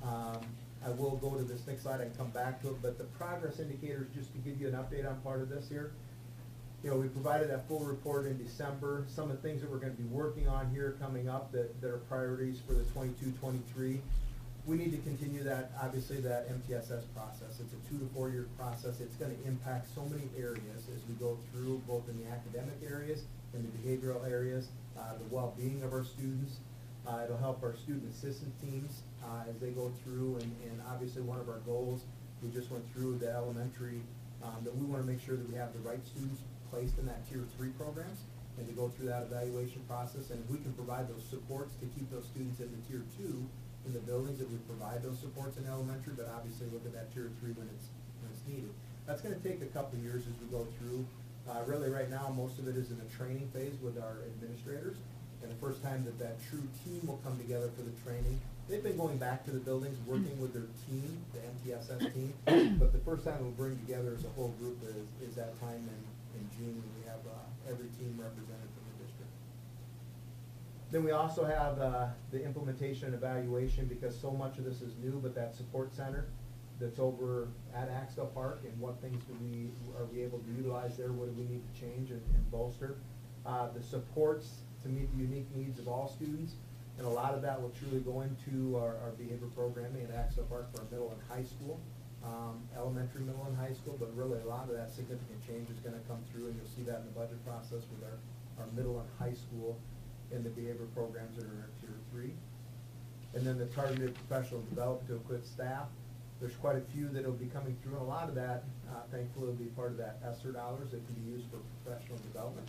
Um, I will go to this next slide and come back to it, but the progress indicators, just to give you an update on part of this here. You know, we provided that full report in December. Some of the things that we're going to be working on here coming up that, that are priorities for the twenty-two twenty-three. We need to continue that, obviously, that M T S S process. It's a two to four year process. It's going to impact so many areas as we go through, both in the academic areas, in the behavioral areas, uh, the well-being of our students. Uh, it'll help our student assistance teams uh, as they go through, and, and obviously one of our goals, we just went through the elementary, um, that we want to make sure that we have the right students placed in that tier three programs and to go through that evaluation process. And if we can provide those supports to keep those students in the tier two in the buildings that we provide those supports in elementary, but obviously look at that tier three when it's, when it's needed. That's going to take a couple of years as we go through. Uh, really right now most of it is in the training phase with our administrators, and the first time that that true team will come together for the training. They've been going back to the buildings, working with their team, the M T S S team, but the first time we'll bring together as a whole group is, is that time in in June. We have uh, every team represented from the district. Then we also have uh, the implementation and evaluation, because so much of this is new, but that support center that's over at Axtell Park, and what things do we are we able to utilize there, what do we need to change and, and bolster. Uh, the supports to meet the unique needs of all students. And a lot of that will truly go into our, our behavior programming at Axtell Park for our middle and high school, um, elementary, middle, and high school. But really, a lot of that significant change is going to come through, and you'll see that in the budget process with our, our middle and high school in the behavior programs that are tier three. And then the targeted professional development to equip staff. There's quite a few that will be coming through, and a lot of that, uh, thankfully, will be part of that ESSER dollars that can be used for professional development.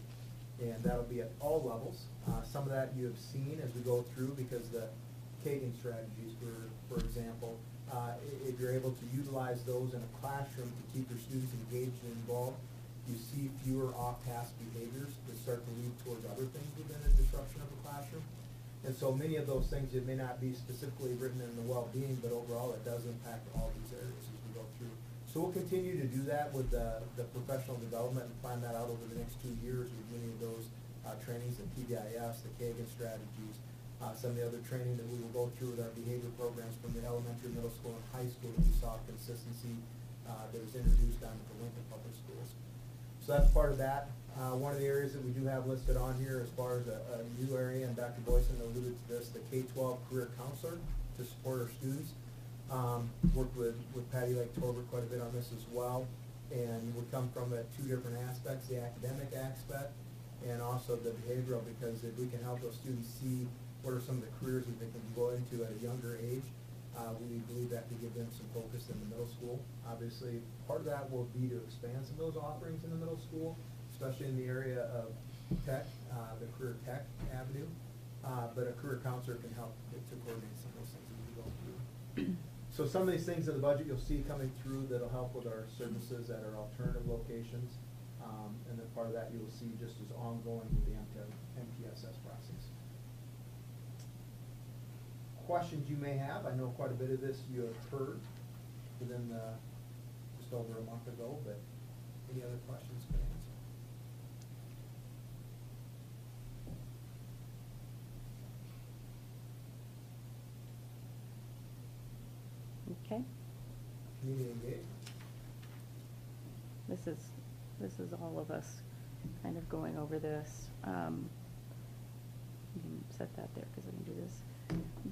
And that'll be at all levels. Uh, some of that you have seen as we go through, because the Kagan strategies, for, for example, uh, if you're able to utilize those in a classroom to keep your students engaged and involved, you see fewer off-task behaviors that start to lead towards other things within the disruption of a classroom. And so many of those things that may not be specifically written in the well-being, but overall it does impact all these areas as we go through. So we'll continue to do that with the, the professional development and find that out over the next two years with many of those uh, trainings in P B I S, the Kagan strategies, uh, some of the other training that we will go through with our behavior programs from the elementary, middle school, and high school that we saw consistency uh, that was introduced down at the Lincoln Public Schools. So that's part of that. Uh, one of the areas that we do have listed on here as far as a, a new area, and Doctor Boyson alluded to this, the K twelve career counselor to support our students. Um, worked with, with Patty Lake Torber quite a bit on this as well, and would come from uh, two different aspects, the academic aspect and also the behavioral, because if we can help those students see what are some of the careers that they can go into at a younger age, uh, we believe that could give them some focus in the middle school. Obviously, part of that will be to expand some of those offerings in the middle school, especially in the area of tech, uh, the career tech avenue, uh, but a career counselor can help to coordinate some of those things as we go through. So some of these things in the budget you'll see coming through that'll help with our services at our alternative locations, um, and then part of that you'll see just as ongoing with the M T S S process. Questions you may have, I know quite a bit of this you have heard within the, just over a month ago, but any other questions can answer. Okay. Community engagement. This is this is all of us kind of going over this. Um, you can set that there because I can do this.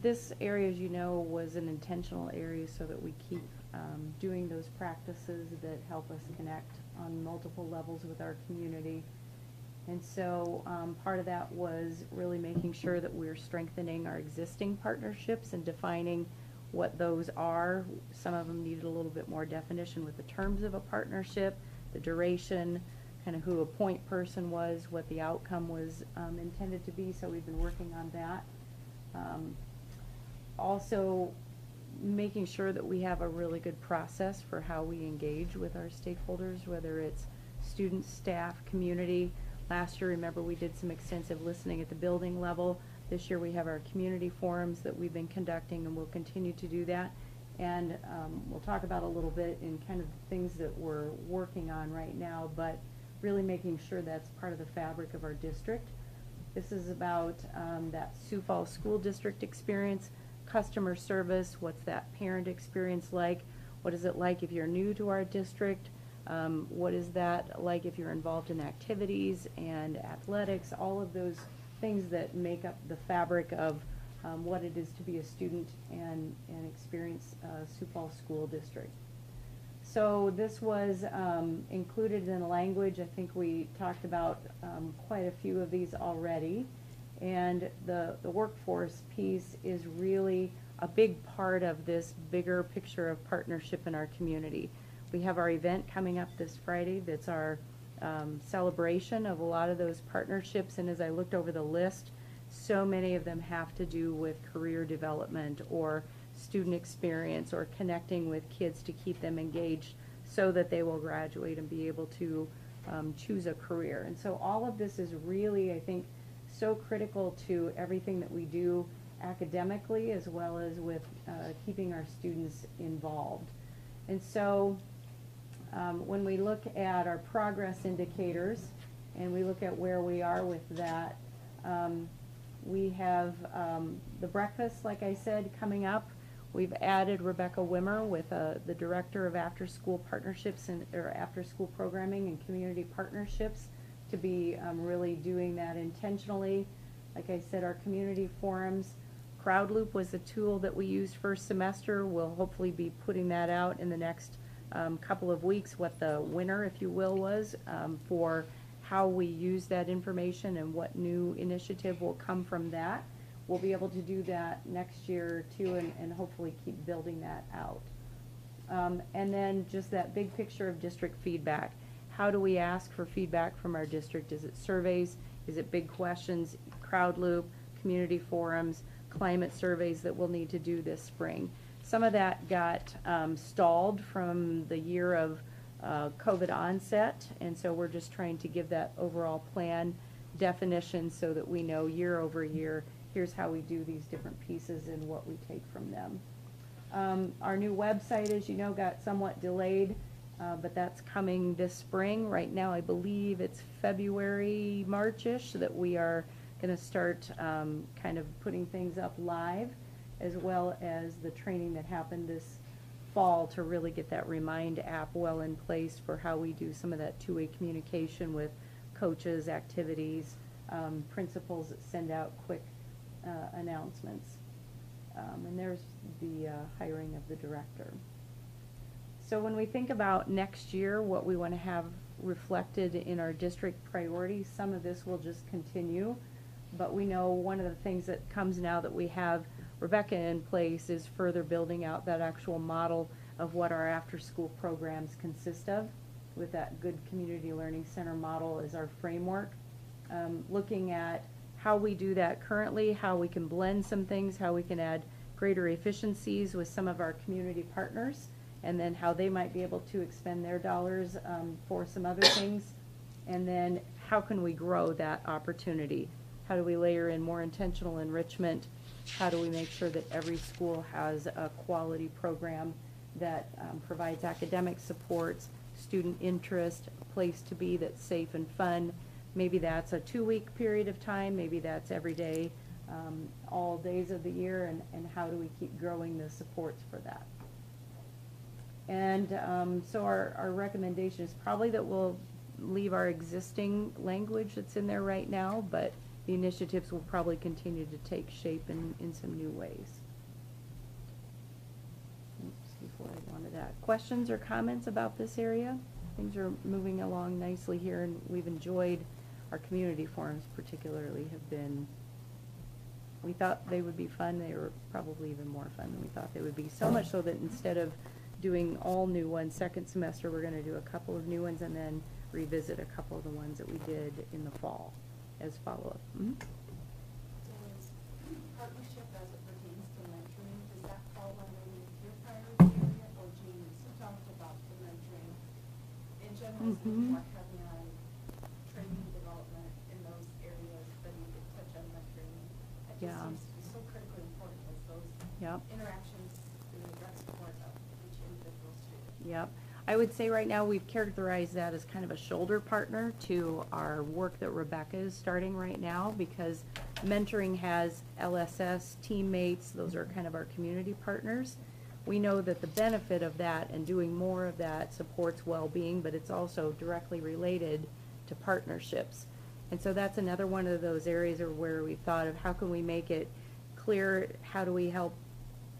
This area, as you know, was an intentional area so that we keep um, doing those practices that help us connect on multiple levels with our community. And so um, part of that was really making sure that we're strengthening our existing partnerships and defining what those are. Some of them needed a little bit more definition with the terms of a partnership, the duration, kind of who a point person was, what the outcome was um, intended to be, so we've been working on that. Um, also making sure that we have a really good process for how we engage with our stakeholders, whether it's students, staff, community. Last year, remember, we did some extensive listening at the building level. This year we have our community forums that we've been conducting, and we'll continue to do that. And um, we'll talk about a little bit in kind of the things that we're working on right now, but really making sure that's part of the fabric of our district. This is about um, that Sioux Falls School District experience, customer service, what's that parent experience like? What is it like if you're new to our district? Um, what is that like if you're involved in activities and athletics, all of those things that make up the fabric of um, what it is to be a student and, and experience uh, Sioux Falls School District. So this was um, included in the language. I think we talked about um, quite a few of these already. And the, the workforce piece is really a big part of this bigger picture of partnership in our community. We have our event coming up this Friday that's our Um, celebration of a lot of those partnerships, and as I looked over the list, so many of them have to do with career development or student experience or connecting with kids to keep them engaged so that they will graduate and be able to um, choose a career. And so all of this is really, I think, so critical to everything that we do academically as well as with uh, keeping our students involved. And so Um, when we look at our progress indicators and we look at where we are with that, um, we have um, the breakfast, like I said, coming up. We've added Rebecca Wimmer with uh, the Director of After School Partnerships and or After School Programming and Community Partnerships to be um, really doing that intentionally. Like I said, our community forums, CrowdLoop was a tool that we used first semester. We'll hopefully be putting that out in the next um, couple of weeks, what the winner, if you will, was um, for how we use that information and what new initiative will come from that. We'll be able to do that next year too, and, and hopefully keep building that out. Um, and then just that big picture of district feedback. How do we ask for feedback from our district? Is it surveys? Is it big questions? CrowdLoop, community forums, climate surveys that we'll need to do this spring. Some of that got um, stalled from the year of uh, COVID onset, and so we're just trying to give that overall plan definition so that we know year over year, here's how we do these different pieces and what we take from them. Um, our new website, as you know, got somewhat delayed, uh, but that's coming this spring. Right now, I believe it's February, March-ish that we are going to start um, kind of putting things up live, as well as the training that happened this fall to really get that Remind app well in place for how we do some of that two-way communication with coaches, activities, um, principals that send out quick uh, announcements. Um, and there's the uh, hiring of the director. So when we think about next year, what we want to have reflected in our district priorities, some of this will just continue, but we know one of the things that comes now that we have Rebecca in place is further building out that actual model of what our after-school programs consist of, with that good community learning center model as our framework, um, looking at how we do that currently, how we can blend some things, how we can add greater efficiencies with some of our community partners, and then how they might be able to expend their dollars um, for some other things, and then how can we grow that opportunity? How do we layer in more intentional enrichment? How do we make sure that every school has a quality program that um, provides academic supports, student interest, a place to be that's safe and fun? Maybe that's a two-week period of time, maybe that's every day, um, all days of the year, and, and how do we keep growing the supports for that? And um, so our, our recommendation is probably that we'll leave our existing language that's in there right now, but the initiatives will probably continue to take shape in, in some new ways. Oops, before I go on to that. Questions or comments about this area? Things are moving along nicely here, and we've enjoyed our community forums particularly have been, we thought they would be fun. They were probably even more fun than we thought they would be, so much so that instead of doing all new ones second semester, we're going to do a couple of new ones and then revisit a couple of the ones that we did in the fall as follow-up. Mm-hmm. Partnership as it pertains to mentoring, does that fall under your priority area, or Jean, you talked about the mentoring in general, mm-hmm. More heavy on training development in those areas, but you could touch on mentoring. That just yeah. seems to be so critically important as those yep. interactions in the direct support of each individual student. Yep. I would say right now we've characterized that as kind of a shoulder partner to our work that Rebecca is starting right now, because mentoring has L S S, teammates, those are kind of our community partners. We know that the benefit of that and doing more of that supports well-being, but it's also directly related to partnerships. And so that's another one of those areas where we thought of how can we make it clear, how do we help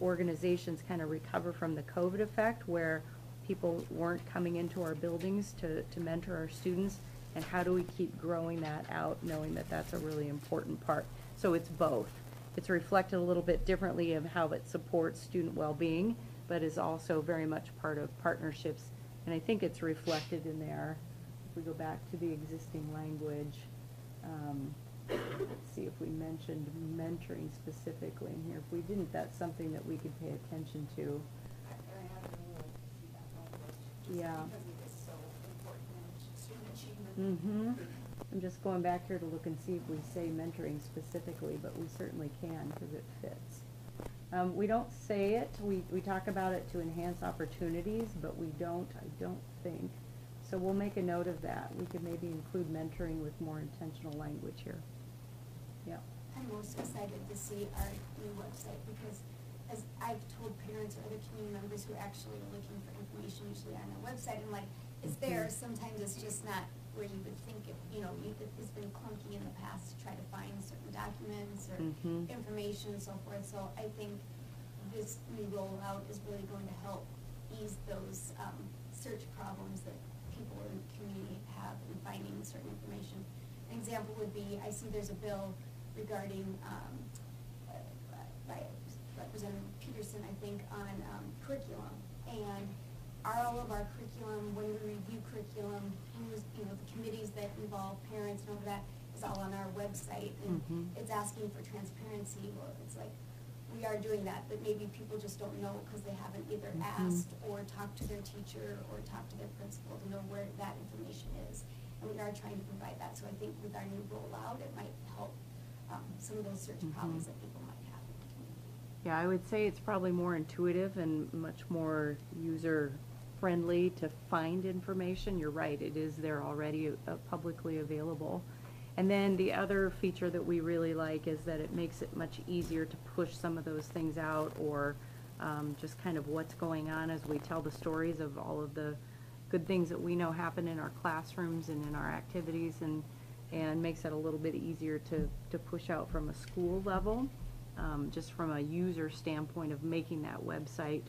organizations kind of recover from the COVID effect where people weren't coming into our buildings to, to mentor our students, and how do we keep growing that out, knowing that that's a really important part. So it's both. It's reflected a little bit differently of how it supports student well-being, but is also very much part of partnerships. And I think it's reflected in there. If we go back to the existing language, um, let's see if we mentioned mentoring specifically in here. If we didn't, that's something that we could pay attention to. Yeah. So mm-hmm. I'm just going back here to look and see if we say mentoring specifically, but we certainly can because it fits. Um, we don't say it. We, we talk about it to enhance opportunities, but we don't, I don't think. So we'll make a note of that. We could maybe include mentoring with more intentional language here. Yeah. I'm most excited to see our new website because as I've told parents or other community members who actually are looking for information usually on our website, and like, it's there, sometimes it's just not where you would think, if, you know, it's been clunky in the past to try to find certain documents or mm-hmm. information and so forth. So I think this new rollout is really going to help ease those um, search problems that people in the community have in finding certain information. An example would be, I see there's a bill regarding um, by Representative Peterson, I think, on um, curriculum. And are all of our curriculum, when we review curriculum, you know, the committees that involve parents and all that is all on our website. And mm-hmm. it's asking for transparency. Well, it's like, we are doing that, but maybe people just don't know because they haven't either mm-hmm. asked or talked to their teacher or talked to their principal to know where that information is. And we are trying to provide that. So I think with our new rollout, it might help um, some of those search mm-hmm. problems that people might have in the community. Yeah, I would say it's probably more intuitive and much more user-friendly to find information. You're right, it is there already uh, publicly available. And then the other feature that we really like is that it makes it much easier to push some of those things out, or um, just kind of what's going on as we tell the stories of all of the good things that we know happen in our classrooms and in our activities, and and makes it a little bit easier to, to push out from a school level, um, just from a user standpoint of making that website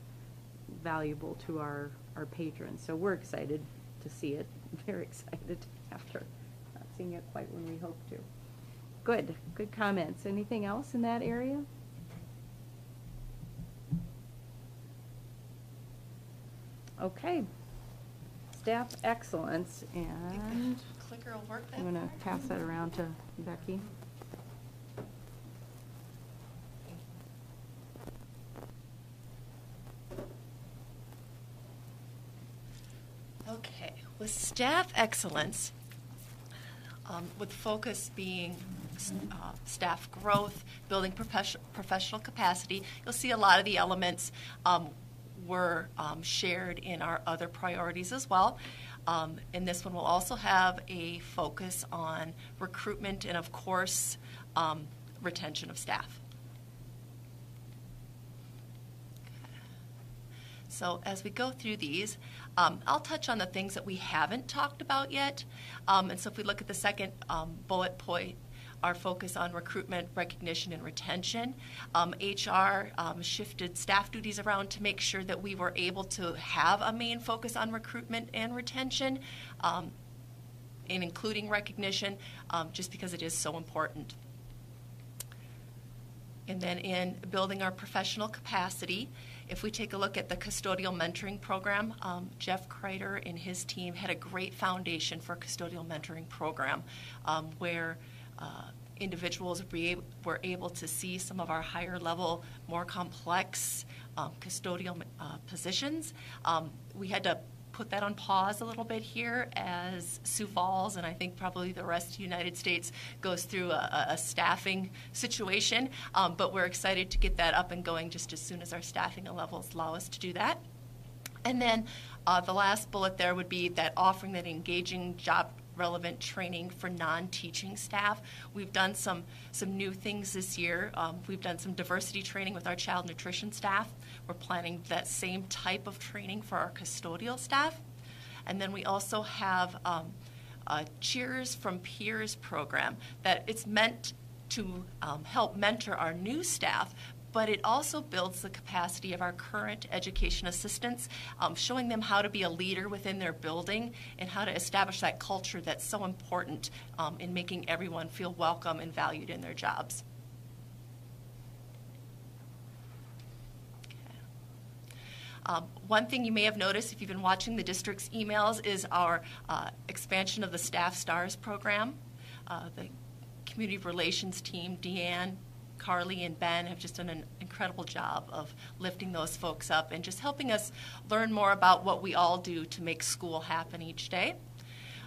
valuable to our, our patrons. So we're excited to see it, very excited after seeing it quite when we hope to. Good, good comments. Anything else in that area? Okay, staff excellence, and clicker will work. I'm going to pass that around to Becky. Okay, with staff excellence, Um, with focus being uh, staff growth, building professional capacity, you'll see a lot of the elements um, were um, shared in our other priorities as well. Um, and this one will also have a focus on recruitment and, of course, um, retention of staff. So as we go through these, um, I'll touch on the things that we haven't talked about yet. Um, and so if we look at the second um, bullet point, our focus on recruitment, recognition, and retention. Um, H R um, shifted staff duties around to make sure that we were able to have a main focus on recruitment and retention, um, and including recognition, um, just because it is so important. And then in building our professional capacity, if we take a look at the custodial mentoring program, um, Jeff Kreider and his team had a great foundation for a custodial mentoring program um, where uh, individuals were able to see some of our higher level, more complex um, custodial uh, positions. Um, we had to put that on pause a little bit here as Sioux Falls, and I think probably the rest of the United States, goes through a, a staffing situation, um, but we're excited to get that up and going just as soon as our staffing levels allow us to do that. And then uh, the last bullet there would be that offering that engaging job relevant training for non-teaching staff. We've done some some new things this year. Um, we've done some diversity training with our child nutrition staff. We're planning that same type of training for our custodial staff. And then we also have um, a Cheers from Peers program that it's meant to um, help mentor our new staff, but it also builds the capacity of our current education assistants, um, showing them how to be a leader within their building and how to establish that culture that's so important um, in making everyone feel welcome and valued in their jobs. Okay. Um, one thing you may have noticed if you've been watching the district's emails is our uh, expansion of the Staff STARS program. Uh, the community relations team, Deanne, Carly, and Ben have just done an incredible job of lifting those folks up and just helping us learn more about what we all do to make school happen each day.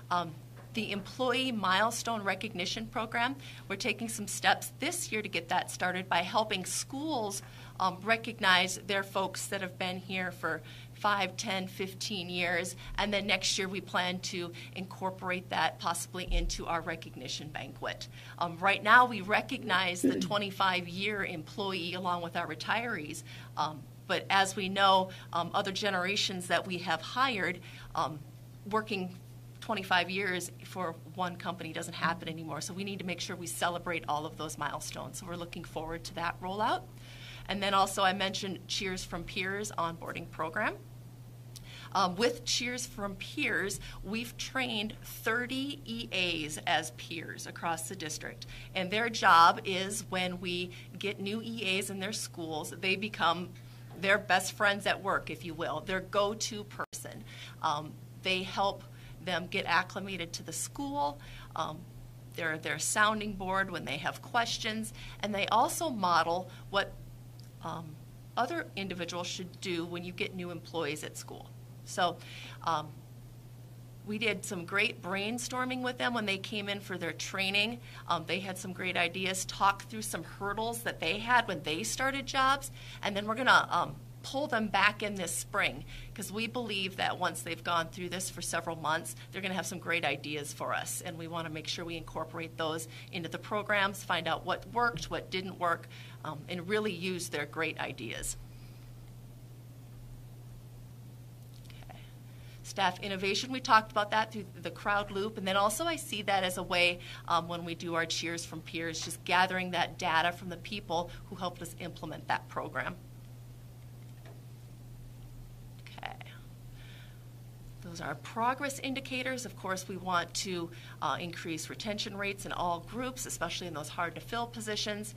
Um, the Employee Milestone Recognition Program, we're taking some steps this year to get that started by helping schools um, recognize their folks that have been here for five, ten, fifteen years, and then next year we plan to incorporate that possibly into our recognition banquet. Um, right now we recognize the twenty-five year employee along with our retirees, um, but as we know, um, other generations that we have hired, um, working twenty-five years for one company doesn't happen anymore. So we need to make sure we celebrate all of those milestones. So we're looking forward to that rollout. And then also I mentioned Cheers from Peers onboarding program. Um, with Cheers from Peers, we've trained thirty E As as peers across the district. And their job is when we get new E As in their schools, they become their best friends at work, if you will, their go-to person. Um, they help them get acclimated to the school. Um, they're their sounding board when they have questions. And they also model what um, other individuals should do when you get new employees at school. So um, we did some great brainstorming with them when they came in for their training. Um, they had some great ideas, talked through some hurdles that they had when they started jobs, and then we're going to um, pull them back in this spring because we believe that once they've gone through this for several months, they're going to have some great ideas for us, and we want to make sure we incorporate those into the programs, find out what worked, what didn't work, um, and really use their great ideas. Staff innovation, we talked about that through the crowd loop, and then also I see that as a way um, when we do our Cheers from Peers, just gathering that data from the people who helped us implement that program. Okay. Those are progress indicators. Of course, we want to uh, increase retention rates in all groups, especially in those hard-to-fill positions,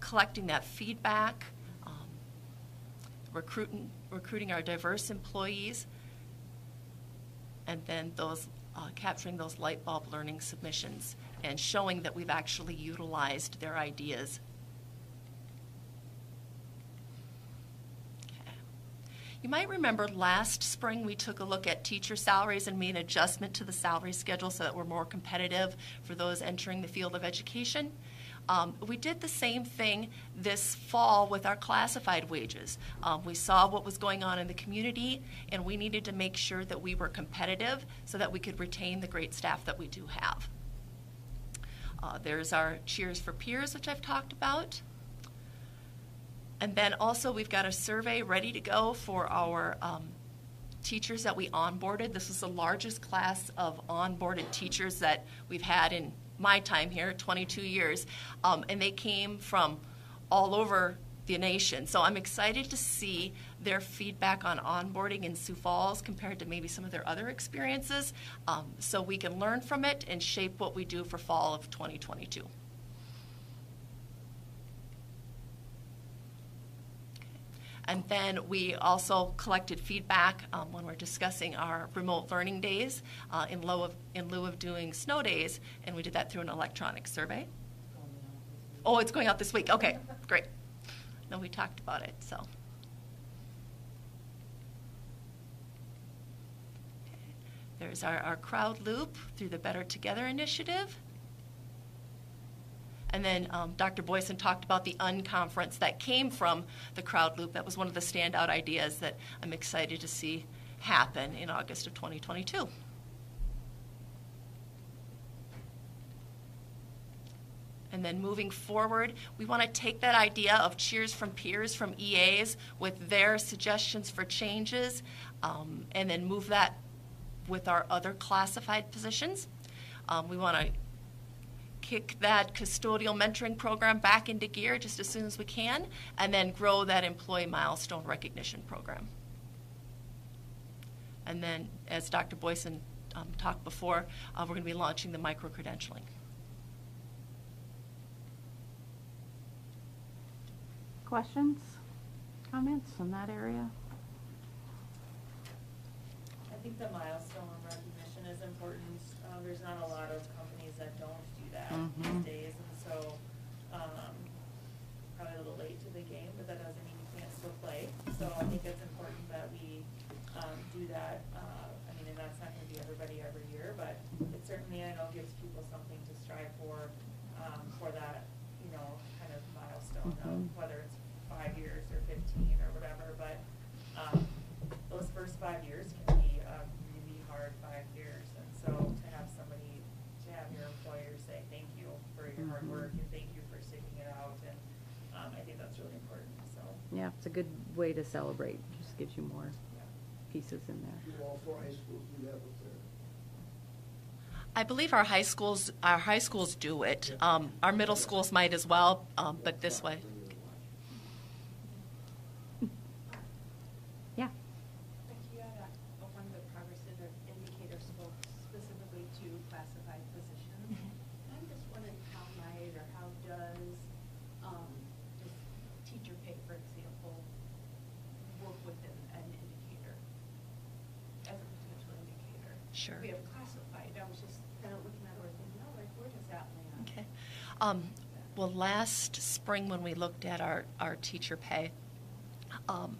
collecting that feedback, um, recruiting, recruiting our diverse employees, and then those, uh, capturing those light bulb learning submissions and showing that we've actually utilized their ideas. Okay. You might remember last spring we took a look at teacher salaries and made an adjustment to the salary schedule so that we're more competitive for those entering the field of education. Um, we did the same thing this fall with our classified wages. Um, we saw what was going on in the community, and we needed to make sure that we were competitive so that we could retain the great staff that we do have. Uh, there's our Cheers for Peers, which I've talked about. And then also we've got a survey ready to go for our um, teachers that we onboarded. This was the largest class of onboarded teachers that we've had in my time here, twenty-two years, um, and they came from all over the nation. So I'm excited to see their feedback on onboarding in Sioux Falls compared to maybe some of their other experiences, um, so we can learn from it and shape what we do for fall of twenty twenty-two. Okay. And then we also collected feedback um, when we're discussing our remote learning days uh, in, lieu of, in lieu of doing snow days, and we did that through an electronic survey. Oh, it's going out this week. Okay, great. No, we talked about it, so. Okay. There's our, our crowd loop through the Better Together initiative. And then um, Doctor Boyson talked about the unconference that came from the crowd loop. That was one of the standout ideas that I'm excited to see happen in August of twenty twenty-two. And then moving forward, we want to take that idea of Cheers from Peers, from E As, with their suggestions for changes, um, and then move that with our other classified positions. Um, we want to kick that custodial mentoring program back into gear just as soon as we can, and then grow that employee milestone recognition program. And then, as Doctor Boyson um, talked before, uh, we're going to be launching the micro-credentialing. Questions, comments in that area? I think the milestone recognition is important. Uh, there's not a lot of companies that don't Mm-hmm. these days, and so um, probably a little late to the game, but that doesn't mean you can't still play. So I think it's important that we um, do that. Uh, I mean, and that's not going to be everybody every year, but it certainly, I know, gives people something to strive for, um, for that, you know, kind of milestone mm-hmm. of whether it's five years or fifteen or whatever. But um, those first five years can be a really hard five years, and so to have somebody, have your employers say thank you for your hard work and thank you for sticking it out, and um, I think that's really important. So yeah, it's a good way to celebrate. It just gives you more yeah. pieces in there. Do all four high schools do that with their I believe our high schools, our high schools do it. Um, our middle schools might as well, um, but this way. Yeah. You had one of the progress indicators spoke specifically to classified positions. I'm just wondering how might or how does um, teacher pay, for example, work within an indicator as a potential indicator? Sure. We have classified. I was just kind of looking at it and thinking, oh, like, where does that land? Okay. Um, well, last spring when we looked at our, our teacher pay, um,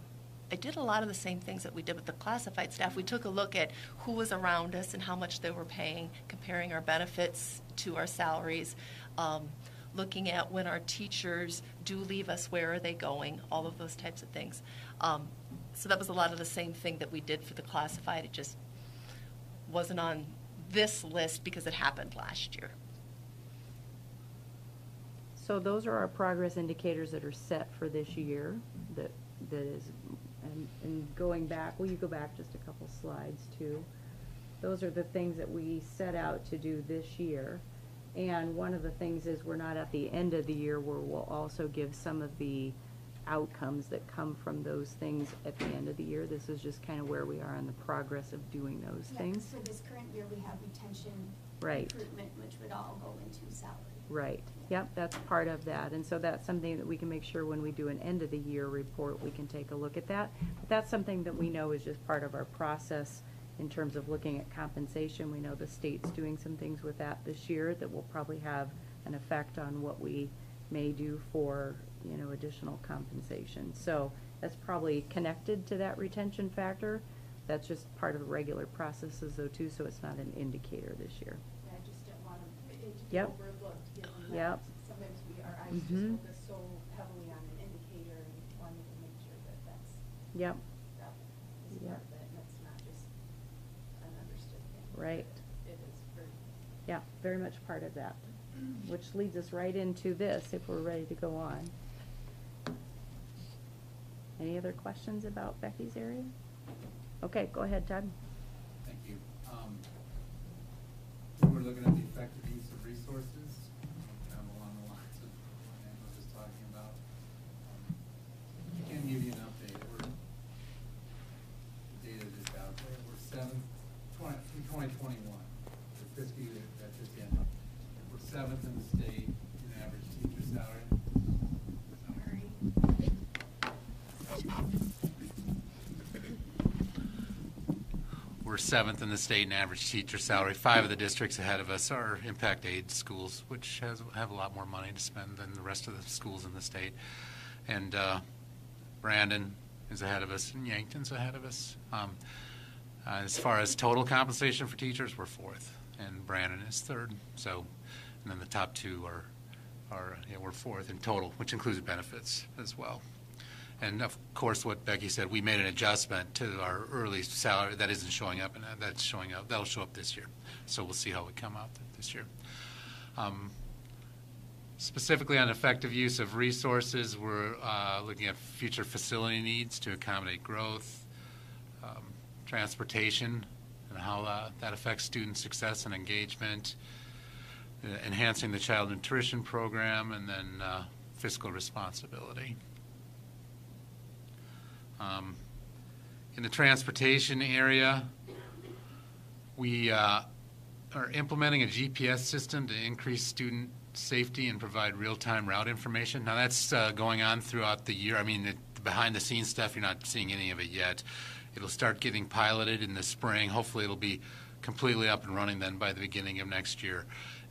I did a lot of the same things that we did with the classified staff. We took a look at who was around us and how much they were paying, comparing our benefits to our salaries, um, looking at when our teachers do leave us, where are they going, all of those types of things. Um, so that was a lot of the same thing that we did for the classified. It just wasn't on this list because it happened last year. So those are our progress indicators that are set for this year. That that is. And, and going back, will you go back just a couple slides too? Those are the things that we set out to do this year. And one of the things is we're not at the end of the year where we'll also give some of the outcomes that come from those things at the end of the year. This is just kind of where we are in the progress of doing those yeah, things. So this current year we have retention right. improvement, which would all go into salary. Right. Yep, that's part of that. And so that's something that we can make sure when we do an end of the year report, we can take a look at that. But that's something that we know is just part of our process in terms of looking at compensation. We know the state's doing some things with that this year that will probably have an effect on what we may do for, you know, additional compensation. So that's probably connected to that retention factor. That's just part of regular processes though too, so it's not an indicator this year. Yeah, I just didn't want to, it to yep. be overlooked. Yep. Sometimes we, our eyes mm-hmm. just focus so heavily on an indicator and wanting to make sure that that's yep. that is yep. part of it, and that's not just an understood thing. Right. It, it is very yeah, very much part of that, which leads us right into this if we're ready to go on. Any other questions about Becky's area? Okay, go ahead, Todd. Thank you. Um, when we're looking at the effective use of resources, give you an update. We're, the data is out there. We're seventh, twenty, twenty twenty-one, the fiscal year that just ended. We're seventh in the state in average teacher salary. Sorry. We're seventh in the state in average teacher salary. Five of the districts ahead of us are impact aid schools, which has, have a lot more money to spend than the rest of the schools in the state. And uh, Brandon is ahead of us, and Yankton's ahead of us. Um, uh, as far as total compensation for teachers, we're fourth, and Brandon is third. So, and then the top two are, are yeah, we're fourth in total, which includes benefits as well. And of course, what Becky said, we made an adjustment to our early salary that isn't showing up, and that's showing up. That'll show up this year. So we'll see how we come out this year. Um, Specifically on effective use of resources, we're uh, looking at future facility needs to accommodate growth, um, transportation, and how uh, that affects student success and engagement, uh, enhancing the child nutrition program, and then uh, fiscal responsibility. Um, in the transportation area, we uh, are implementing a G P S system to increase student safety and provide real-time route information. Now that's uh, going on throughout the year. I mean, the, the behind-the-scenes stuff, you're not seeing any of it yet. It'll start getting piloted in the spring. Hopefully it'll be completely up and running then by the beginning of next year.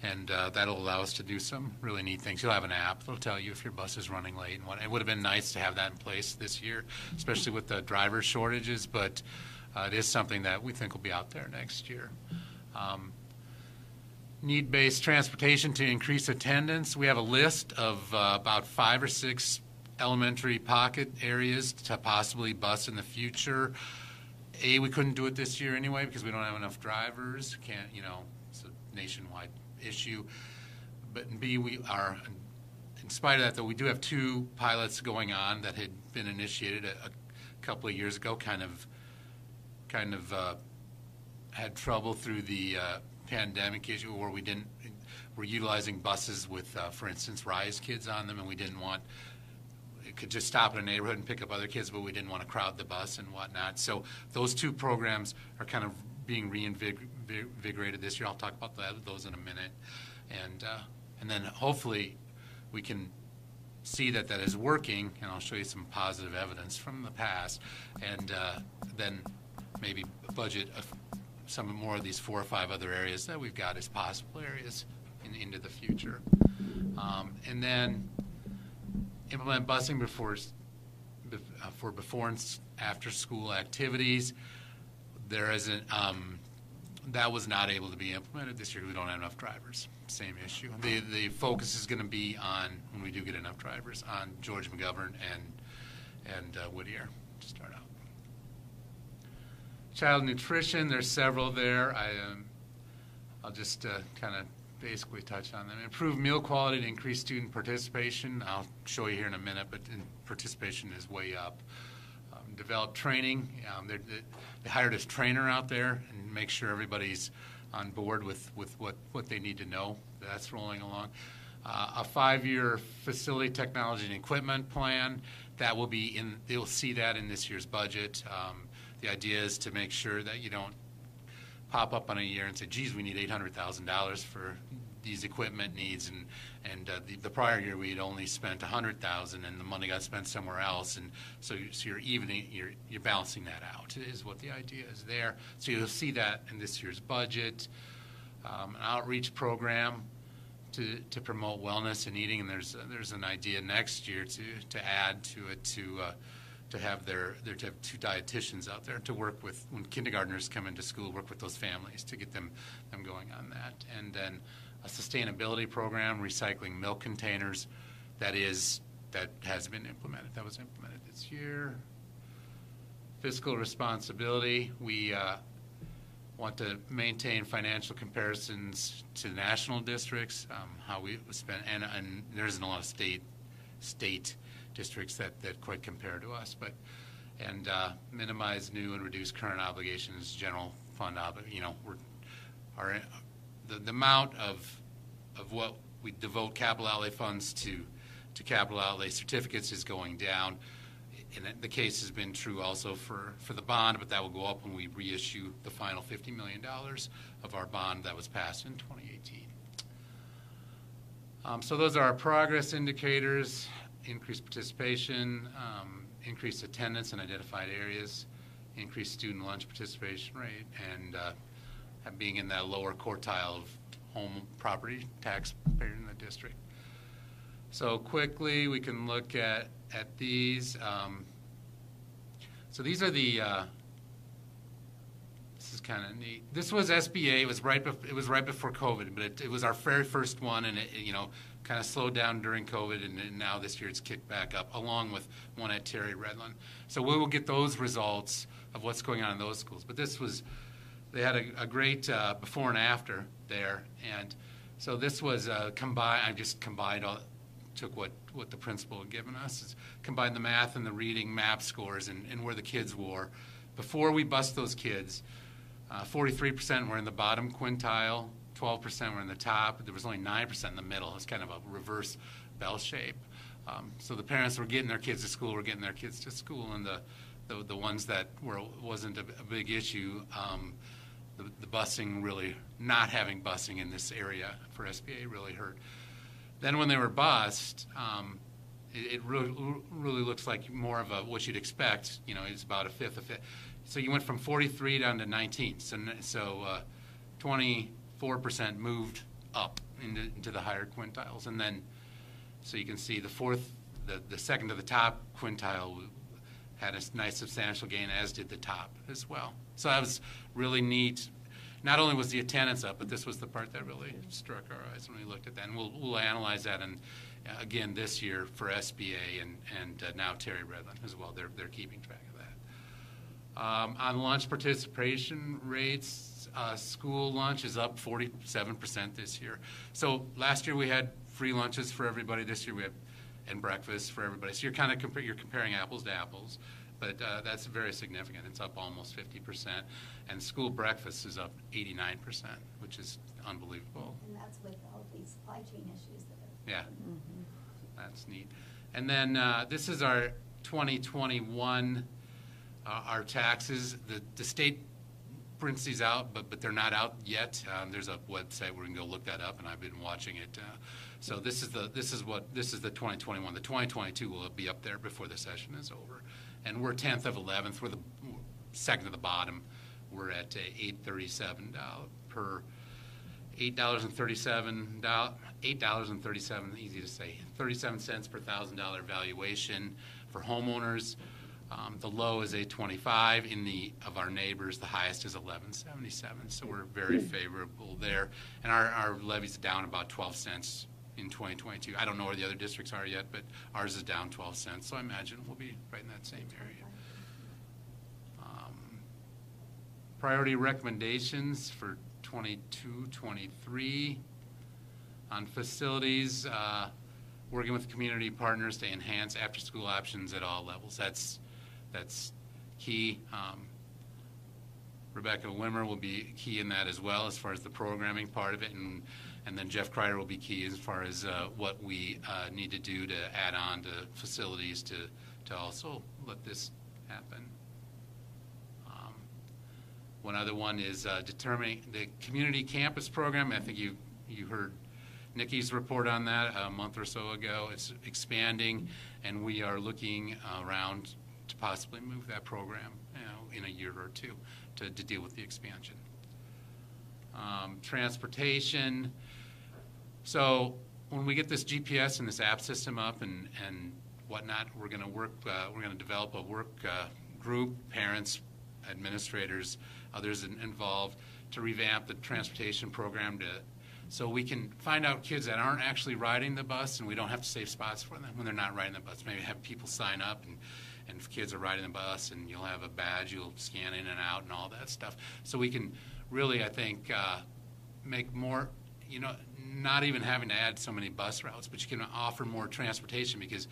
And uh, that'll allow us to do some really neat things. You'll have an app that'll tell you if your bus is running late and what. It would have been nice to have that in place this year, especially with the driver shortages, but uh, it is something that we think will be out there next year. Um, Need-based transportation to increase attendance. We have a list of uh, about five or six elementary pocket areas to possibly bus in the future. A, we couldn't do it this year anyway because we don't have enough drivers. Can't, you know, it's a nationwide issue. But B, we are, in spite of that, though, we do have two pilots going on that had been initiated a, a couple of years ago. Kind of, kind of uh, had trouble through the. Uh, pandemic issue where we didn't, we're utilizing buses with, uh, for instance, RISE kids on them, and we didn't want, it could just stop in a neighborhood and pick up other kids, but we didn't want to crowd the bus and whatnot. So those two programs are kind of being reinvigorated this year. I'll talk about that, those in a minute. And, uh, and then hopefully we can see that that is working, and I'll show you some positive evidence from the past, and uh, then maybe budget some more of these four or five other areas that we've got as possible areas in, into the future. Um, and then implement busing before, for before and after school activities. There isn't, um, that was not able to be implemented this year. We don't have enough drivers. Same issue. The the focus is going to be on, when we do get enough drivers, on George McGovern and and uh, Whittier to start out. Child nutrition. There's several there. I um, I'll just uh, kind of basically touch on them. Improve meal quality to increase student participation. I'll show you here in a minute, but participation is way up. Um, develop training. Um, they they hired a trainer out there and make sure everybody's on board with, with what, what they need to know. That's rolling along. Uh, a five-year facility technology and equipment plan, that will be in, you'll see that in this year's budget. Um, the idea is to make sure that you don't pop up on a year and say, geez, we need eight hundred thousand dollars for these equipment needs, and, and uh, the, the prior year we had only spent one hundred thousand dollars and the money got spent somewhere else, and so, you, so you're evening, you're, you're balancing that out is what the idea is there. So you'll see that in this year's budget. Um, an outreach program to, to promote wellness and eating, and there's uh, there's an idea next year to, to add to it, to uh, to have their, their to have two dietitians out there to work with, when kindergartners come into school, work with those families to get them, them going on that. And then a sustainability program, recycling milk containers, that is, that has been implemented. That was implemented this year. Fiscal responsibility. We uh, want to maintain financial comparisons to national districts, um, how we spend, and, and there isn't a lot of state state districts that, that quite compare to us, but, and uh, minimize new and reduce current obligations, general fund, you know, we're, our, The, the amount of of what we devote capital outlay funds to to capital outlay certificates is going down, and the case has been true also for for the bond, but that will go up when we reissue the final fifty million dollars of our bond that was passed in twenty eighteen. Um, so those are our progress indicators: increased participation, um, increased attendance in identified areas, increased student lunch participation rate, and uh, being in that lower quartile of home property taxpayer in the district. So quickly we can look at at these. Um, so these are the. Uh, this is kind of neat. This was S B A. It was right. It was right before COVID, but it, it was our very first one, and it, you know, kind of slowed down during COVID, and, and now this year it's kicked back up, along with one at Terry Redland. So we will get those results of what's going on in those schools. But this was. They had a, a great uh, before and after there, and so this was uh, combined. I just combined all, took what what the principal had given us, is combined the math and the reading MAP scores, and, and where the kids were before we bust those kids. Uh, forty-three percent were in the bottom quintile, twelve percent were in the top. There was only nine percent in the middle. It's kind of a reverse bell shape. Um, so the parents were getting their kids to school, were getting their kids to school, and the the, the ones that were wasn't a, a big issue. Um, The, the busing really, not having busing in this area for S B A really hurt. Then when they were bused, um, it, it really, really looks like more of a, what you'd expect. You know, it's about a fifth of it. So you went from forty-three down to nineteen. So so uh, twenty-four percent moved up into, into the higher quintiles, and then so you can see the fourth, the the second to the top quintile had a nice substantial gain, as did the top as well. So that was really neat. Not only was the attendance up, but this was the part that really struck our eyes when we looked at that. And we'll, we'll analyze that, and uh, again this year for S B A and, and uh, now Terry Redland as well. They're, they're keeping track of that. Um, on lunch participation rates, uh, school lunch is up forty-seven percent this year. So last year we had free lunches for everybody. This year we have, and breakfast for everybody. So you're kind of compa- you're comparing apples to apples. but uh, that's very significant. It's up almost fifty percent, and school breakfast is up eighty-nine percent, which is unbelievable. And that's with all these supply chain issues that are yeah, mm-hmm. That's neat. And then uh, this is our twenty twenty-one, uh, our taxes. The, the state prints these out, but but they're not out yet. Um, there's a website where you can go look that up, and I've been watching it. Uh, so this is the this is what this is the twenty twenty-one. The twenty twenty-two will be up there before the session is over, and we're tenth of eleventh. We're the we're second to the bottom. We're at uh, eight thirty-seven per eight dollars and thirty-seven eight dollars and thirty-seven. Easy to say. Thirty-seven cents per thousand dollar valuation for homeowners. Um, the low is eight twenty-five. In the of our neighbors, the highest is eleven seventy-seven. So we're very favorable there, and our, our levy's down about twelve cents in twenty twenty-two. I don't know where the other districts are yet, but ours is down twelve cents. So I imagine we'll be right in that same area. Um, priority recommendations for twenty-two twenty-three on facilities. Uh, working with community partners to enhance after-school options at all levels. That's That's key. Um, Rebecca Wimmer will be key in that as well, as far as the programming part of it, and and then Jeff Kreider will be key as far as uh, what we uh, need to do to add on to facilities to to also let this happen. Um, one other one is uh, determining the community campus program. I think you you heard Nikki's report on that a month or so ago. It's expanding, and we are looking around to possibly move that program, you know, in a year or two to, to deal with the expansion. Um, transportation. So when we get this G P S and this app system up and, and whatnot, we're going to work, uh, we're going to develop a work uh, group, parents, administrators, others in, involved, to revamp the transportation program to so we can find out kids that aren't actually riding the bus, and we don't have to save spots for them when they're not riding the bus. Maybe have people sign up, and and if kids are riding the bus, and you'll have a badge, you'll scan in and out and all that stuff. So we can really, I think, uh, make more, you know, not even having to add so many bus routes, but you can offer more transportation because,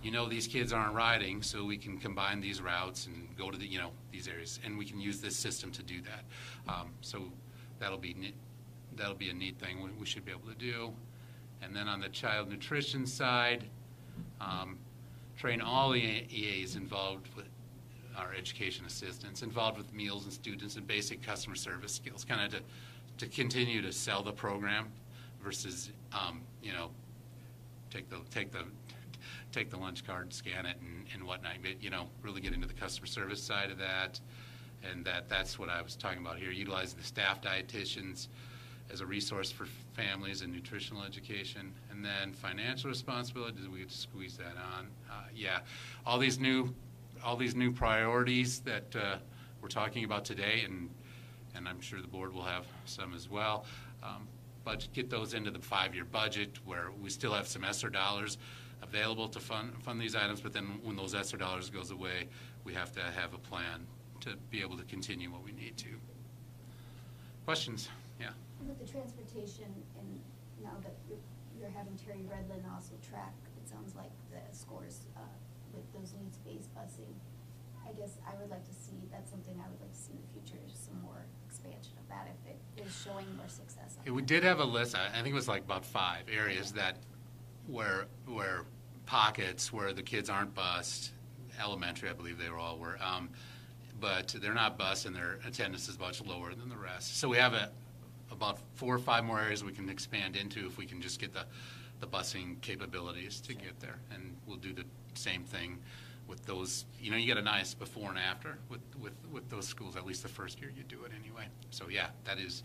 you know, these kids aren't riding, so we can combine these routes and go to the, you know, these areas, and we can use this system to do that. Um, so that'll be neat. That'll be a neat thing we should be able to do. And then on the child nutrition side, um, train all the E As involved with our education assistants, involved with meals and students and basic customer service skills, kind of to, to continue to sell the program versus, um, you know, take the, take the, take the lunch card, scan it and, and whatnot, but, you know, really get into the customer service side of that. And that, that's what I was talking about here, utilizing the staff dietitians as a resource for families and nutritional education. And then financial responsibility, do we get to squeeze that on? Uh, yeah, all these new all these new priorities that uh, we're talking about today, and and I'm sure the board will have some as well. Um, but get those into the five-year budget where we still have some ESSER dollars available to fund, fund these items, but then when those ESSER dollars goes away, we have to have a plan to be able to continue what we need to. Questions? Yeah. With the transportation, and now that you're, you're having Terry Redlin also track, it sounds like the scores uh, with those needs-based busing, I guess I would like to see, that's something I would like to see in the future, some more expansion of that if it is showing more success. Yeah, we did have a list, I think it was like about five areas yeah. that were, were pockets where the kids aren't bused, elementary I believe they were all were, um, but they're not bused and their attendance is much lower than the rest. So we have a about four or five more areas we can expand into if we can just get the, the busing capabilities to get there. And we'll do the same thing with those. You know, you get a nice before and after with, with, with those schools, at least the first year you do it anyway. So, yeah, that is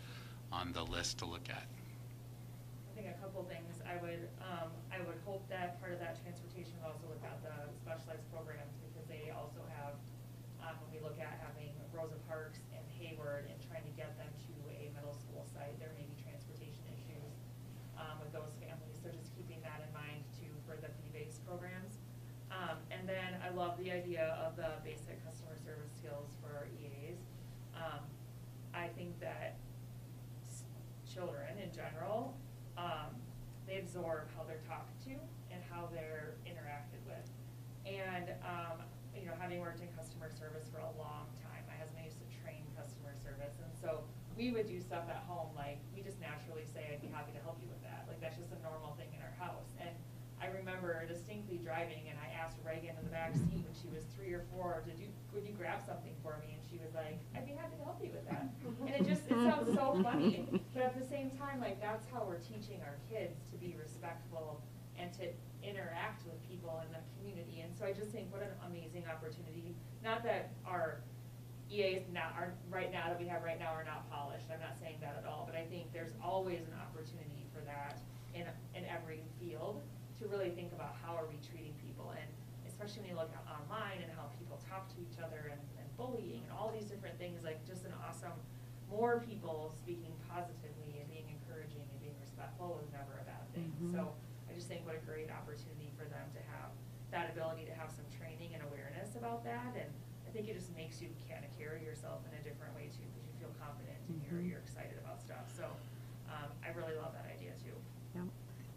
on the list to look at. I think a couple things. I would, um, I would hope that part of that transportation would also look at the specialized programs because they also have, um, when we look at having Rosa Parks and Hayward and trying to get them to a middle school site, there may be transportation issues um, with those families, so just keeping that in mind too for the P B I S programs. Um, and then I love the idea of the basic customer service skills for E As. Um, I think that children in general, um, they absorb how they're talked to and how they're interacted with. And um, you know, having worked in customer customer service for a long time. My husband used to train customer service, and so we would do stuff at home, like we just naturally say, I'd be happy to help you with that. Like that's just a normal thing in our house. And I remember distinctly driving, and I asked Reagan in the back seat when she was three or four, did you, would you grab something for me? And she was like, I'd be happy to help you with that. And it just, it sounds so funny, but at the same time, like that's how we're teaching our kids to be respectful and to interact with people in the community. And so I just think what an amazing opportunity. Not that our E As not are right now that we have right now are not polished. I'm not saying that at all, but I think there's always an opportunity for that in in every field to really think about how are we treating people, and especially when you look at online and how people talk to each other and, and bullying and all these different things, like just an awesome more people speaking positively and being encouraging and being respectful is never a bad thing. Mm-hmm. So I just think what a great opportunity for them to have that ability to have some training and awareness about that. And I think it just makes you kind of carry yourself in a different way too, because you feel confident and mm-hmm. you're, you're excited about stuff. So um, I really love that idea too. Yeah.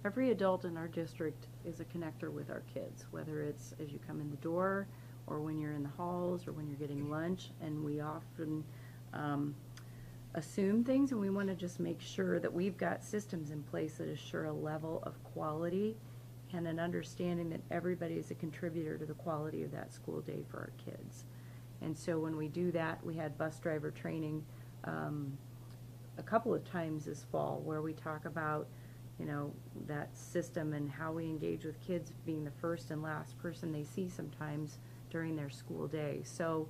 Every adult in our district is a connector with our kids, whether it's as you come in the door or when you're in the halls or when you're getting lunch. And we often um, assume things, and we want to just make sure that we've got systems in place that assure a level of quality and an understanding that everybody is a contributor to the quality of that school day for our kids. And so when we do that, we had bus driver training um, a couple of times this fall, where we talk about, you know, that system and how we engage with kids being the first and last person they see sometimes during their school day. So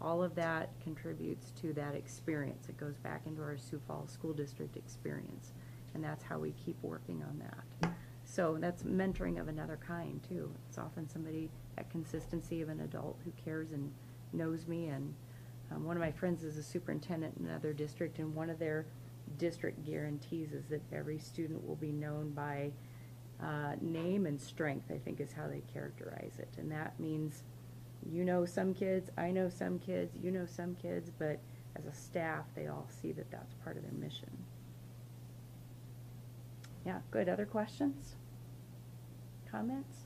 all of that contributes to that experience. It goes back into our Sioux Falls School District experience, and that's how we keep working on that. So that's mentoring of another kind too. It's often somebody, that consistency of an adult who cares and knows me. And um, one of my friends is a superintendent in another district, and one of their district guarantees is that every student will be known by uh, name and strength, I think is how they characterize it. And that means, you know some kids, I know some kids, you know some kids, but as a staff, they all see that that's part of their mission. Yeah, good. Other questions? Comments?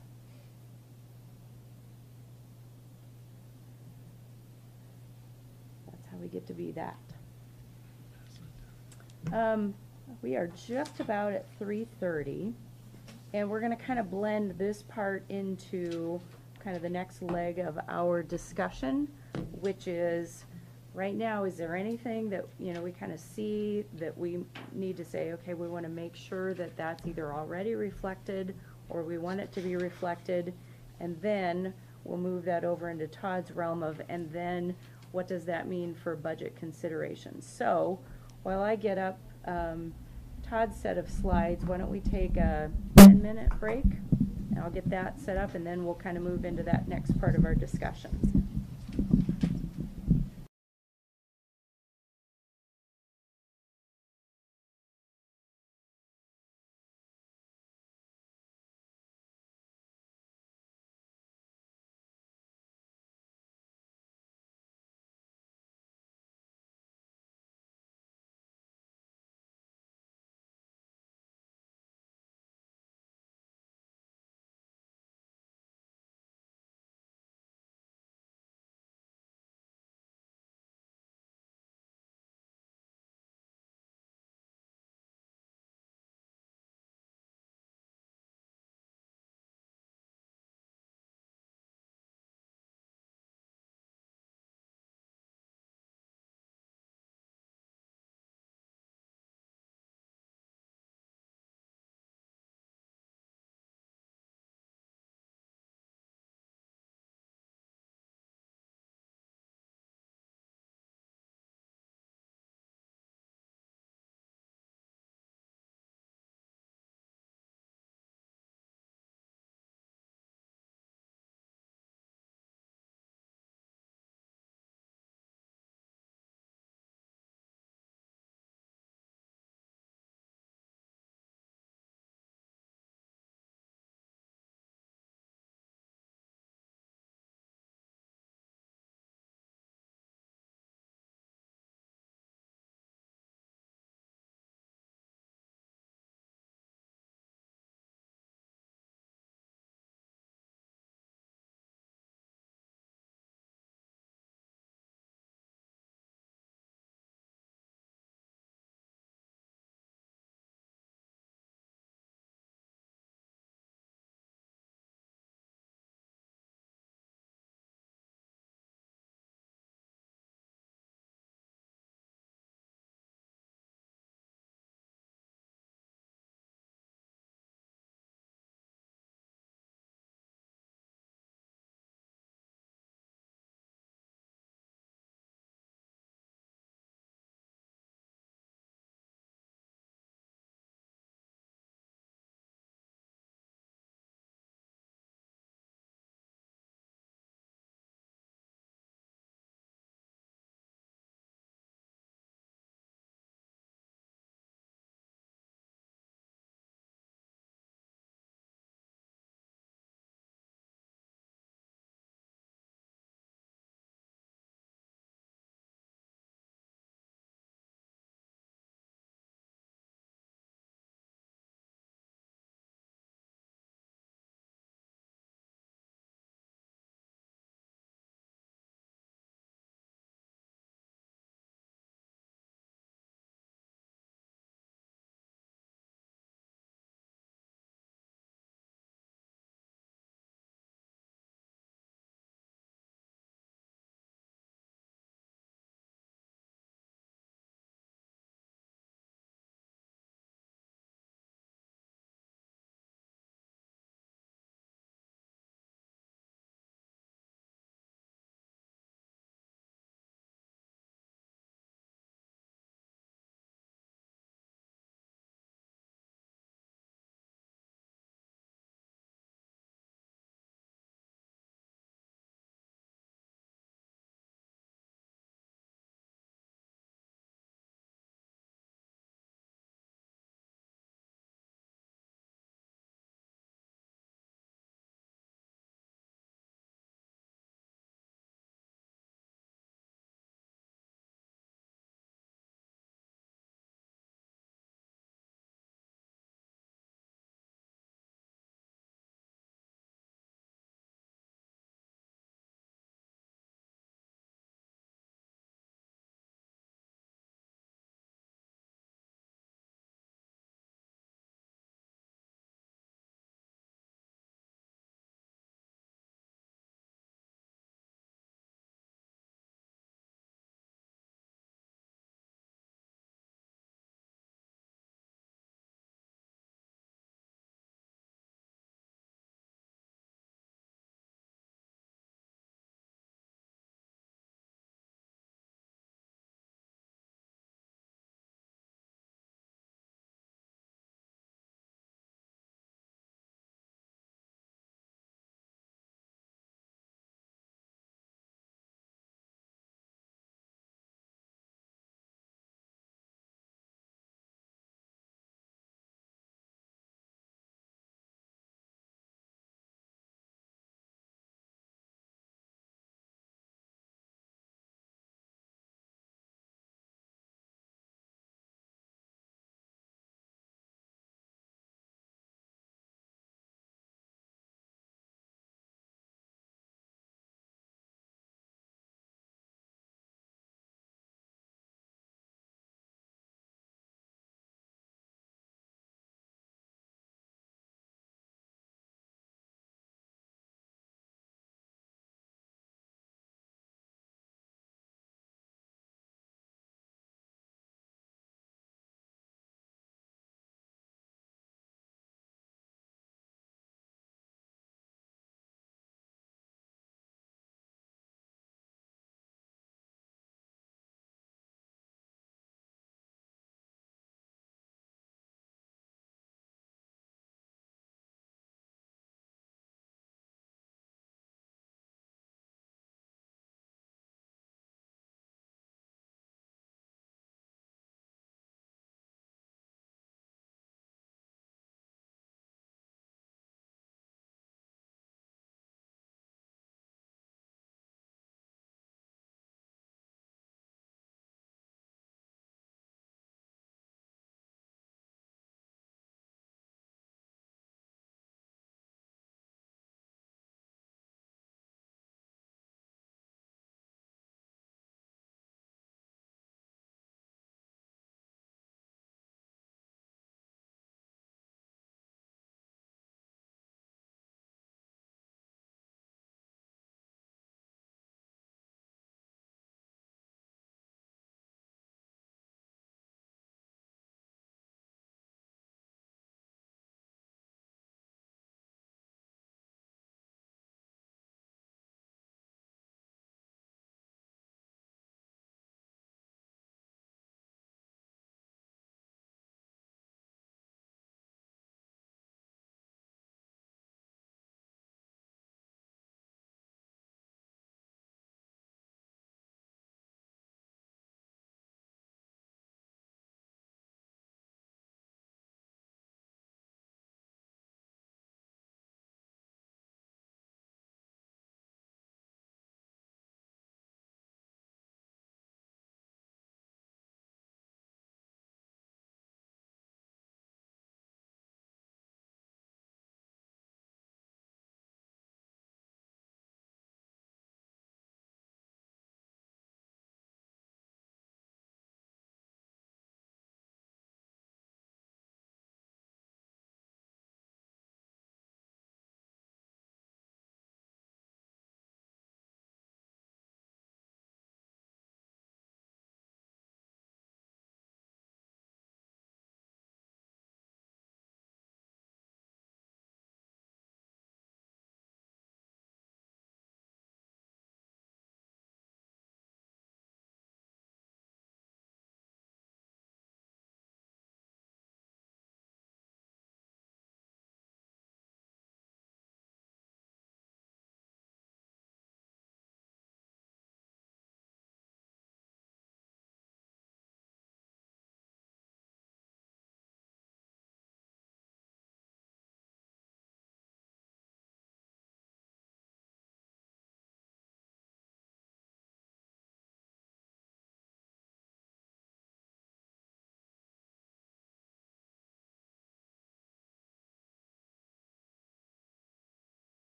That's how we get to be that. Um, we are just about at three thirty, and we're going to kind of blend this part into kind of the next leg of our discussion, which is right now, is there anything that, you know, we kind of see that we need to say, okay, we want to make sure that that's either already reflected or we want it to be reflected, and then we'll move that over into Todd's realm of, and then what does that mean for budget considerations? So while I get up um, Todd's set of slides, why don't we take a ten minute break? And I'll get that set up, and then we'll kind of move into that next part of our discussion.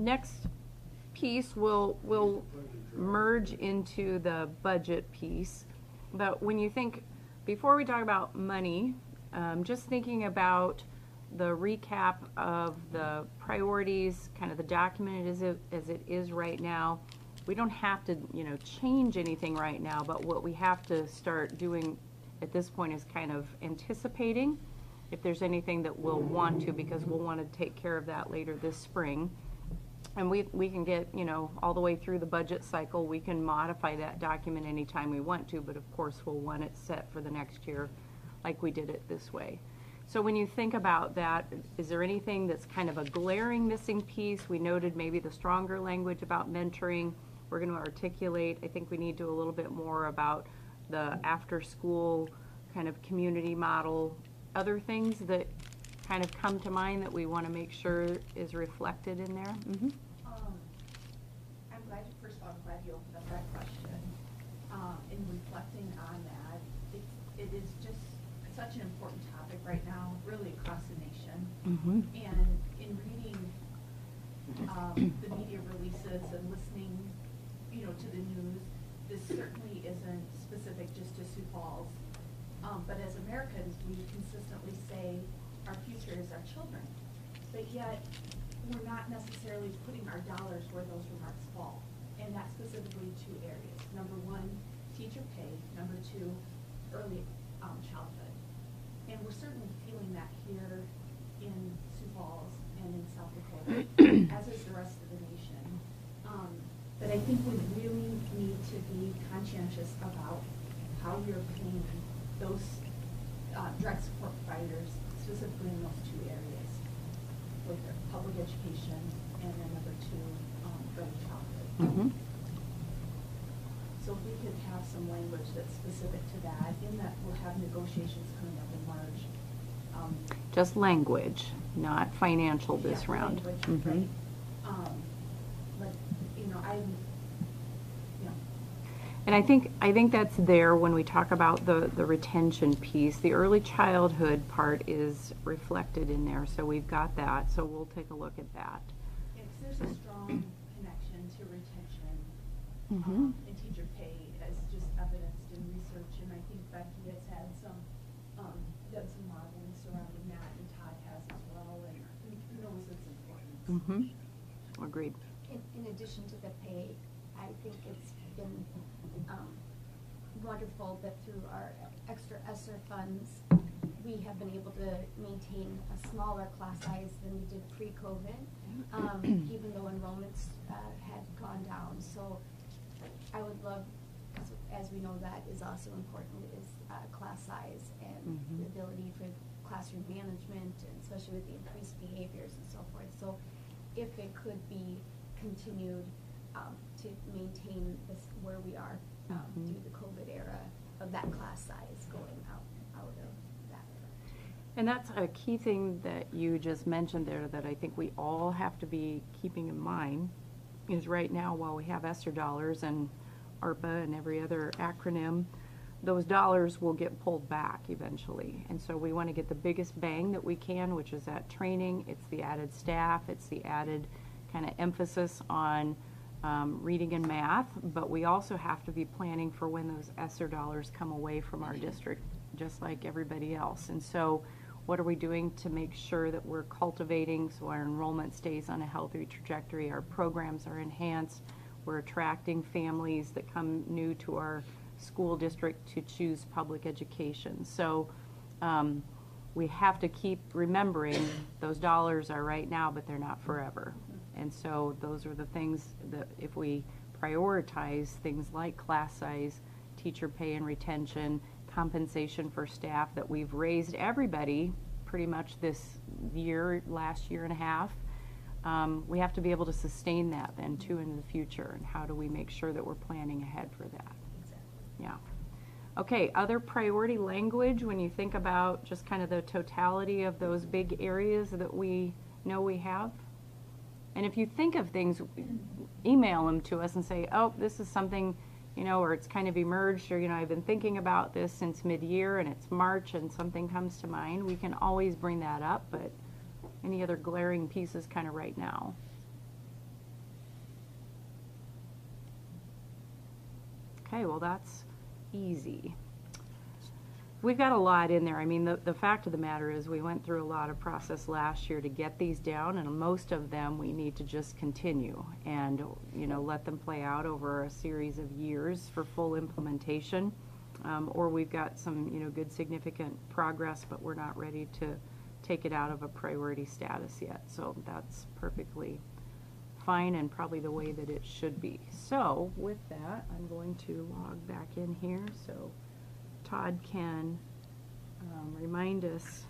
next piece will will merge into the budget piece. But when you think, before we talk about money, um, just thinking about the recap of the priorities, kind of the documented as it, as it is right now. We don't have to, you know, change anything right now, but what we have to start doing at this point is kind of anticipating if there's anything that we'll want to, because we'll want to take care of that later this spring. And we, we can get, you know, all the way through the budget cycle. We can modify that document anytime we want to, but of course we'll want it set for the next year like we did it this way. So when you think about that, is there anything that's kind of a glaring missing piece? We noted maybe the stronger language about mentoring. We're going to articulate, I think we need to do a little bit more about the after-school kind of community model. Other things that kind of come to mind that we want to make sure is reflected in there? Mm-hmm. um, I'm glad you, first of all, I'm glad you opened up that question. Uh, in reflecting on that, it, it is just such an important topic right now, really across the nation. Mm-hmm. And in reading um, the media releases and listening, you know, to the news, this certainly isn't specific just to Sioux Falls. Um, but as Americans, we consistently say our future is our children. But yet, we're not necessarily putting our dollars where those remarks fall, and that's specifically two areas. Number one, teacher pay. Number two, early um, childhood. And we're certainly feeling that here in Sioux Falls and in South Dakota, as is the rest of the nation. Um, but I think we really need to be conscientious about how you're paying those uh, direct support providers, specifically in those two areas, with public education and then number two, um, early childhood. Mm-hmm. So if we could have some language that's specific to that, in that we'll have negotiations coming up in March. Um, Just language, not financial this yeah, round. Language, mm-hmm. Right? Um, but you know, I, you know. And I think I think that's there when we talk about the the retention piece. The early childhood part is reflected in there, so we've got that. So we'll take a look at that. Yeah, 'cause there's a strong connection to retention. Mm-hmm. um, and teacher pay as just evidenced in research, and I think Becky has had some, um, done some modeling surrounding that, and Todd has as well, and who knows its importance. Mm-hmm. Agreed. In, in addition to the pay, I think it's been um, wonderful that through our extra ESSER funds, we have been able to maintain a smaller class size than we did pre-COVID, um, even though enrollments uh, had gone down. So I would love, as we know, that is also important, is uh, class size and mm-hmm. the ability for classroom management, and especially with the increased behaviors and so forth. So if it could be continued um, to maintain this, where we are um, mm-hmm. through the COVID era, of that class size going out, out of that era. And that's a key thing that you just mentioned there that I think we all have to be keeping in mind, is right now while we have ESSER dollars and ARPA and every other acronym, those dollars will get pulled back eventually. And so we want to get the biggest bang that we can, which is that training. It's the added staff. It's the added kind of emphasis on um, reading and math. But we also have to be planning for when those ESSER dollars come away from our district, just like everybody else. And so what are we doing to make sure that we're cultivating so our enrollment stays on a healthy trajectory, our programs are enhanced, we're attracting families that come new to our school district to choose public education. So um, we have to keep remembering those dollars are right now, but they're not forever. And so those are the things that if we prioritize things like class size, teacher pay and retention, compensation for staff, that we've raised everybody pretty much this year, last year and a half. Um, we have to be able to sustain that then too into the future, and how do we make sure that we're planning ahead for that? Exactly. Yeah. Okay, other priority language when you think about just kind of the totality of those big areas that we know we have. And if you think of things, email them to us and say, oh, this is something, you know, or it's kind of emerged, or, you know, I've been thinking about this since mid-year and it's March and something comes to mind. We can always bring that up, but any other glaring pieces kind of right now? Okay, well that's easy. We've got a lot in there. I mean, the, the fact of the matter is we went through a lot of process last year to get these down, and most of them we need to just continue and, you know, let them play out over a series of years for full implementation. Um, or we've got some, you know, good significant progress, but we're not ready to take it out of a priority status yet. So that's perfectly fine and probably the way that it should be. So with that, I'm going to log back in here. So Todd can um, remind us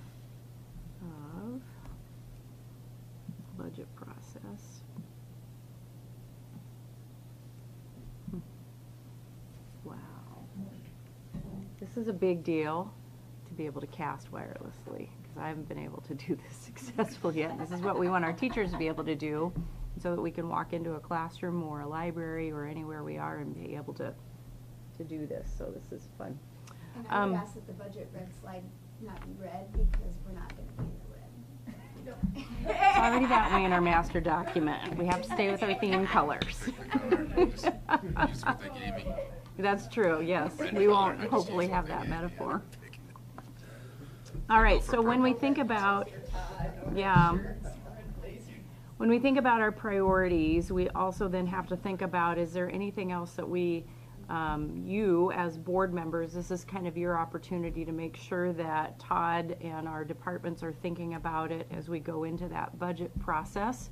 of budget process. Wow. This is a big deal to be able to cast wirelessly, because I haven't been able to do this successfully yet. This is what we want our teachers to be able to do, so that we can walk into a classroom or a library or anywhere we are and be able to, to do this. So this is fun. And I would um, ask that the budget red slide not be red, because we're not going to be in the red. It's already that way in our master document. We have to stay with our theme colors. That's true, yes. We won't hopefully have that metaphor. All right, so when we think about, yeah, when we think about our priorities, we also then have to think about, is there anything else that we Um, you as board members, this is kind of your opportunity to make sure that Todd and our departments are thinking about it as we go into that budget process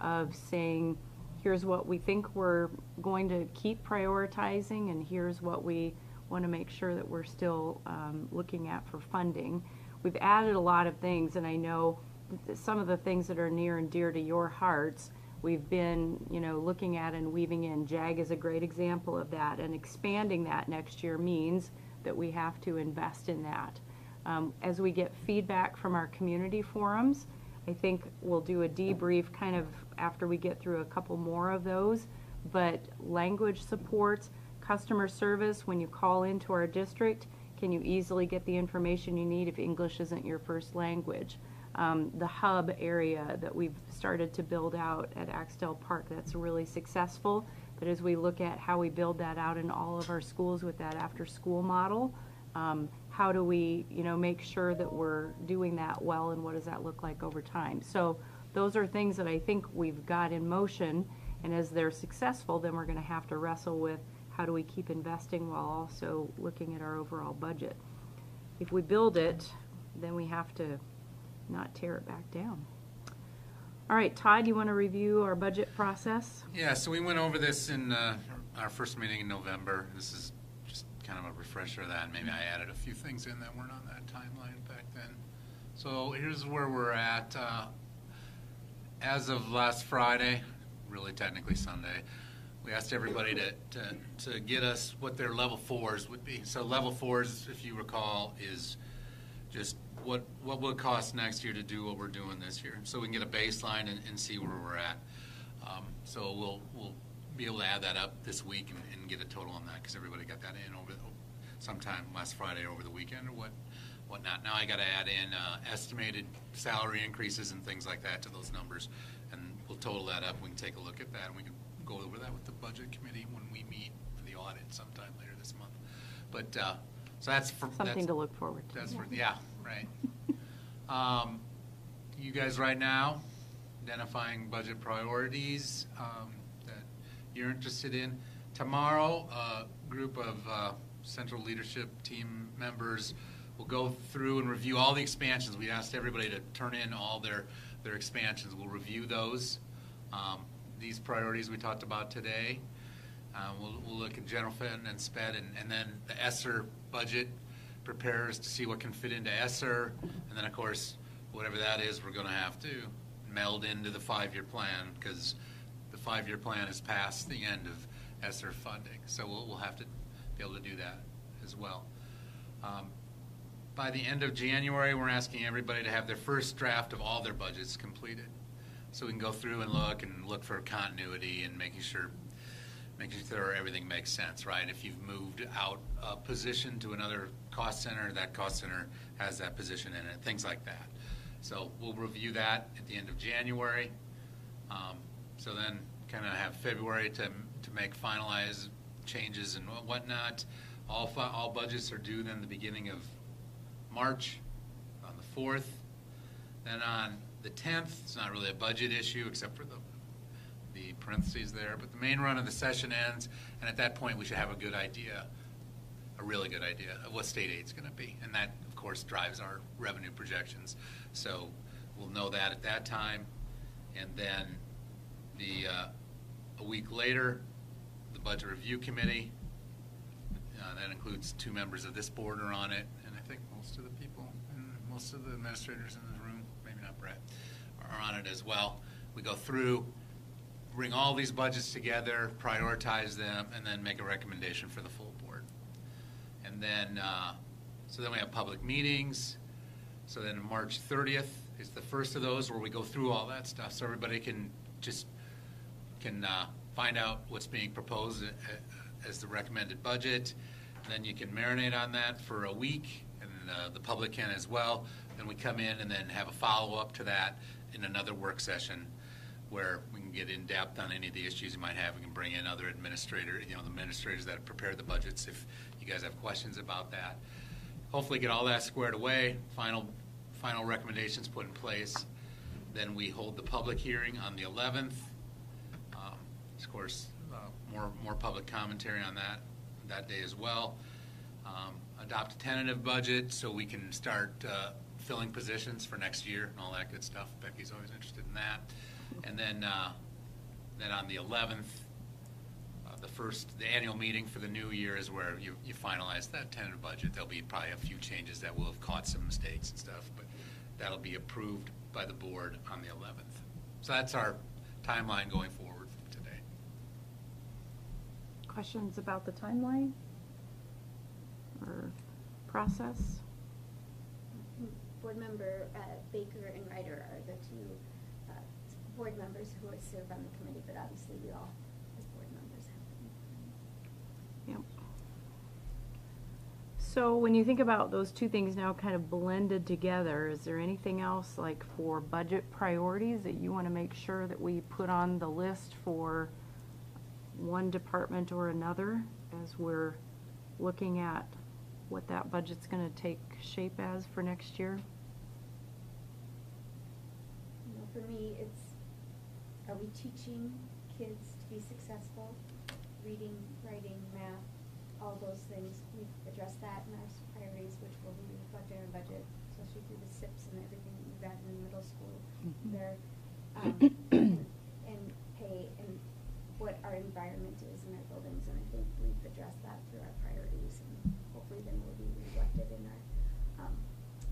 of saying, here's what we think we're going to keep prioritizing, and here's what we want to make sure that we're still um, looking at for funding. We've added a lot of things, and I know that some of the things that are near and dear to your hearts we've been, you know, looking at and weaving in. JAG is a great example of that, and expanding that next year means that we have to invest in that. Um, as we get feedback from our community forums, I think we'll do a debrief kind of after we get through a couple more of those, but language supports, customer service, when you call into our district, can you easily get the information you need if English isn't your first language? Um, the hub area that we've started to build out at Axtell Park, that's really successful. But as we look at how we build that out in all of our schools with that after-school model, um, how do we, you know, make sure that we're doing that well, and what does that look like over time? So those are things that I think we've got in motion, and as they're successful, then we're going to have to wrestle with how do we keep investing while also looking at our overall budget. If we build it, then we have to not tear it back down. All right, Todd, you want to review our budget process? Yeah, so we went over this in uh, our first meeting in November. This is just kind of a refresher of that, and maybe I added a few things in that weren't on that timeline back then. So here's where we're at. Uh, as of last Friday, really technically Sunday, we asked everybody to, to, to get us what their level fours would be. So level fours, if you recall, is just what what will it cost next year to do what we're doing this year, so we can get a baseline and, and see where we're at. Um, so we'll we'll be able to add that up this week and, and get a total on that, because everybody got that in over the, sometime last Friday over the weekend or what whatnot. Now I got to add in uh, estimated salary increases and things like that to those numbers, and we'll total that up. We can take a look at that, and we can go over that with the budget committee when we meet for the audit sometime later this month. But uh, so that's for, something that's, to look forward to. That's yeah. For, yeah. Right. Um, you guys right now identifying budget priorities um, that you're interested in. Tomorrow, a group of uh, central leadership team members will go through and review all the expansions. We asked everybody to turn in all their, their expansions. We'll review those. Um, these priorities we talked about today. Uh, we'll, we'll look at general fund and sped, and, and then the ESSER budget preparers to see what can fit into ESSER, and then of course whatever that is we're going to have to meld into the five-year plan, because the five-year plan is past the end of ESSER funding, so we'll, we'll have to be able to do that as well. Um, by the end of January, we're asking everybody to have their first draft of all their budgets completed, so we can go through and look and look for continuity and making sure making sure everything makes sense, right? If you've moved out a position to another cost center, that cost center has that position in it, things like that. So we'll review that at the end of January. Um, so then kind of have February to, to make finalized changes and whatnot. All, all budgets are due then the beginning of March, on the fourth. Then on the tenth, it's not really a budget issue except for the, the parentheses there, but the main run of the session ends, and at that point we should have a good idea, a really good idea of what state aid's going to be. And that, of course, drives our revenue projections. So we'll know that at that time. And then the uh, a week later, the Budget Review Committee, uh, that includes two members of this board are on it, and I think most of the people, and most of the administrators in the room, maybe not Brett, are on it as well. We go through, bring all these budgets together, prioritize them, and then make a recommendation for the full board. And then, uh, so then we have public meetings. So then March thirtieth, it's the first of those where we go through all that stuff so everybody can just can uh, find out what's being proposed as the recommended budget. And then you can marinate on that for a week, and uh, the public can as well. Then we come in and then have a follow-up to that in another work session where we can get in depth on any of the issues you might have. We can bring in other administrators, you know, the administrators that have prepared the budgets if you guys have questions about that. Hopefully get all that squared away. Final Final recommendations put in place. Then we hold the public hearing on the eleventh. Um, of course, uh, more more public commentary on that that day as well. Um, adopt a tentative budget so we can start uh, filling positions for next year and all that good stuff. Becky's always interested in that. And then uh, then on the eleventh, uh, the first the annual meeting for the new year is where you you finalize that tentative budget. There'll be probably a few changes that will have caught some mistakes and stuff, but that'll be approved by the board on the eleventh. So that's our timeline going forward from today. Questions about the timeline or process? Board member uh, Baker and Ryder are the two uh, board members who are serve on the committee, but obviously we all as board members have them. Yep. So when you think about those two things now kind of blended together, is there anything else like for budget priorities that you want to make sure that we put on the list for one department or another as we're looking at what that budget's going to take shape as for next year? You know, for me, it's, are we teaching kids to be successful? Reading, writing, math, all those things. We've addressed that in our priorities, which will be reflected in our budget, especially through the S I Ps and everything that we've gotten in middle school mm-hmm. there, um, and pay and what our environment is in our buildings. And I think we've addressed that through our priorities, and hopefully then will be reflected in our um,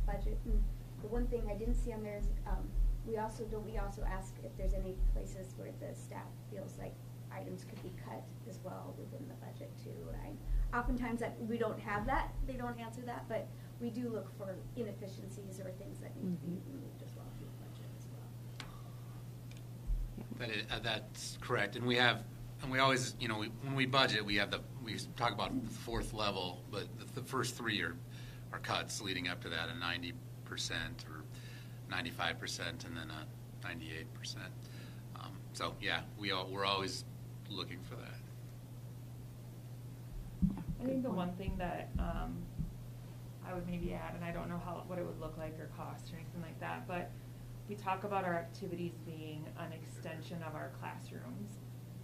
budget. And the one thing I didn't see on there is um, we also don't we also ask if there's any places where the staff feels like items could be cut as well within the budget too. I, oftentimes that we don't have that, they don't answer that, but we do look for inefficiencies or things that need mm-hmm. to be removed as well through the budget as well. That is, uh, that's correct, and we have, and we always, you know, we, when we budget, we have the, we talk about the fourth level, but the, the first three are, are cuts leading up to that, a ninety percent or ninety-five percent and then a ninety-eight percent. Um, so yeah, we all, we're always looking for that. I think the one thing that um, I would maybe add, and I don't know how what it would look like or cost or anything like that, but we talk about our activities being an extension of our classrooms.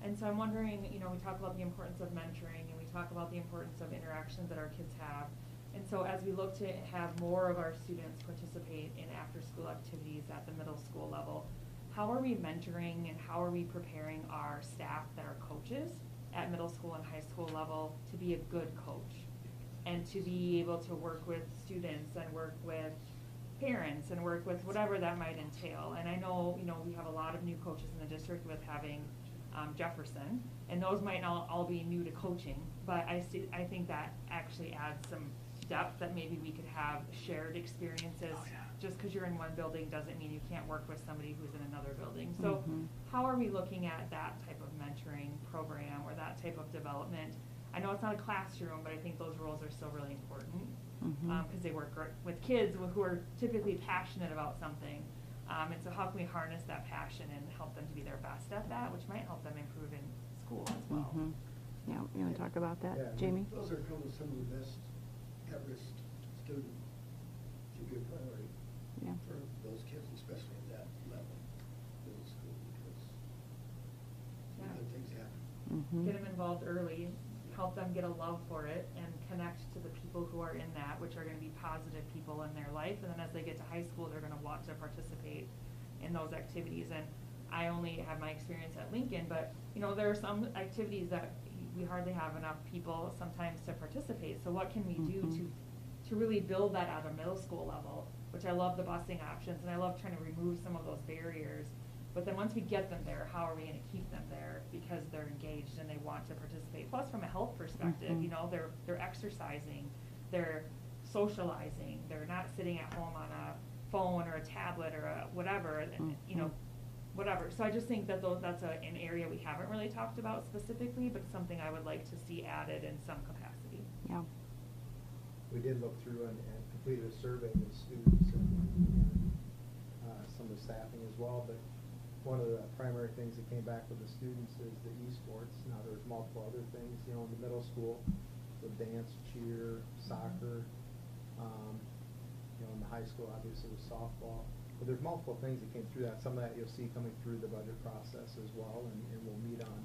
And so I'm wondering, you know, we talk about the importance of mentoring and we talk about the importance of interactions that our kids have. And so as we look to have more of our students participate in after-school activities at the middle school level, how are we mentoring and how are we preparing our staff that are coaches at middle school and high school level to be a good coach and to be able to work with students and work with parents and work with whatever that might entail? And I know, you know, we have a lot of new coaches in the district with having um, Jefferson, and those might not all be new to coaching, but I, see, I think that actually adds some depth that maybe we could have shared experiences. Oh, yeah. Just because you're in one building doesn't mean you can't work with somebody who's in another building. So mm-hmm. how are we looking at that type of mentoring program or that type of development? I know it's not a classroom, but I think those roles are still really important because mm-hmm. um, they work with kids who are typically passionate about something. Um, and so how can we harness that passion and help them to be their best at that, which might help them improve in school as well? Mm-hmm. Yeah, you want to talk about that, yeah, Jamie? Those are probably some of the best at-risk students. Should be a priority yeah. for those kids, especially at that level, middle school, because yeah. good things happen. Mm-hmm. Get them involved early, help them get a love for it, and connect to the people who are in that, which are going to be positive people in their life. And then as they get to high school, they're going to want to participate in those activities. And I only have my experience at Lincoln, but you know, there are some activities that we hardly have enough people sometimes to participate. So what can we do mm-hmm. to to really build that at a middle school level, which I love the busing options, and I love trying to remove some of those barriers. But then once we get them there, how are we going to keep them there because they're engaged and they want to participate? Plus, from a health perspective, mm-hmm. you know, they're they're exercising, they're socializing, they're not sitting at home on a phone or a tablet or a whatever, mm-hmm. you know, whatever. So I just think that those, that's a, an area we haven't really talked about specifically, but something I would like to see added in some capacity. Yeah. We did look through and, and completed a survey with students and, and uh, some of the staffing as well, but one of the primary things that came back with the students is the esports. Now there's multiple other things, you know, in the middle school, the dance, cheer, soccer, um, you know, in the high school obviously with softball. But there's multiple things that came through that. Some of that you'll see coming through the budget process as well, and, and we'll meet on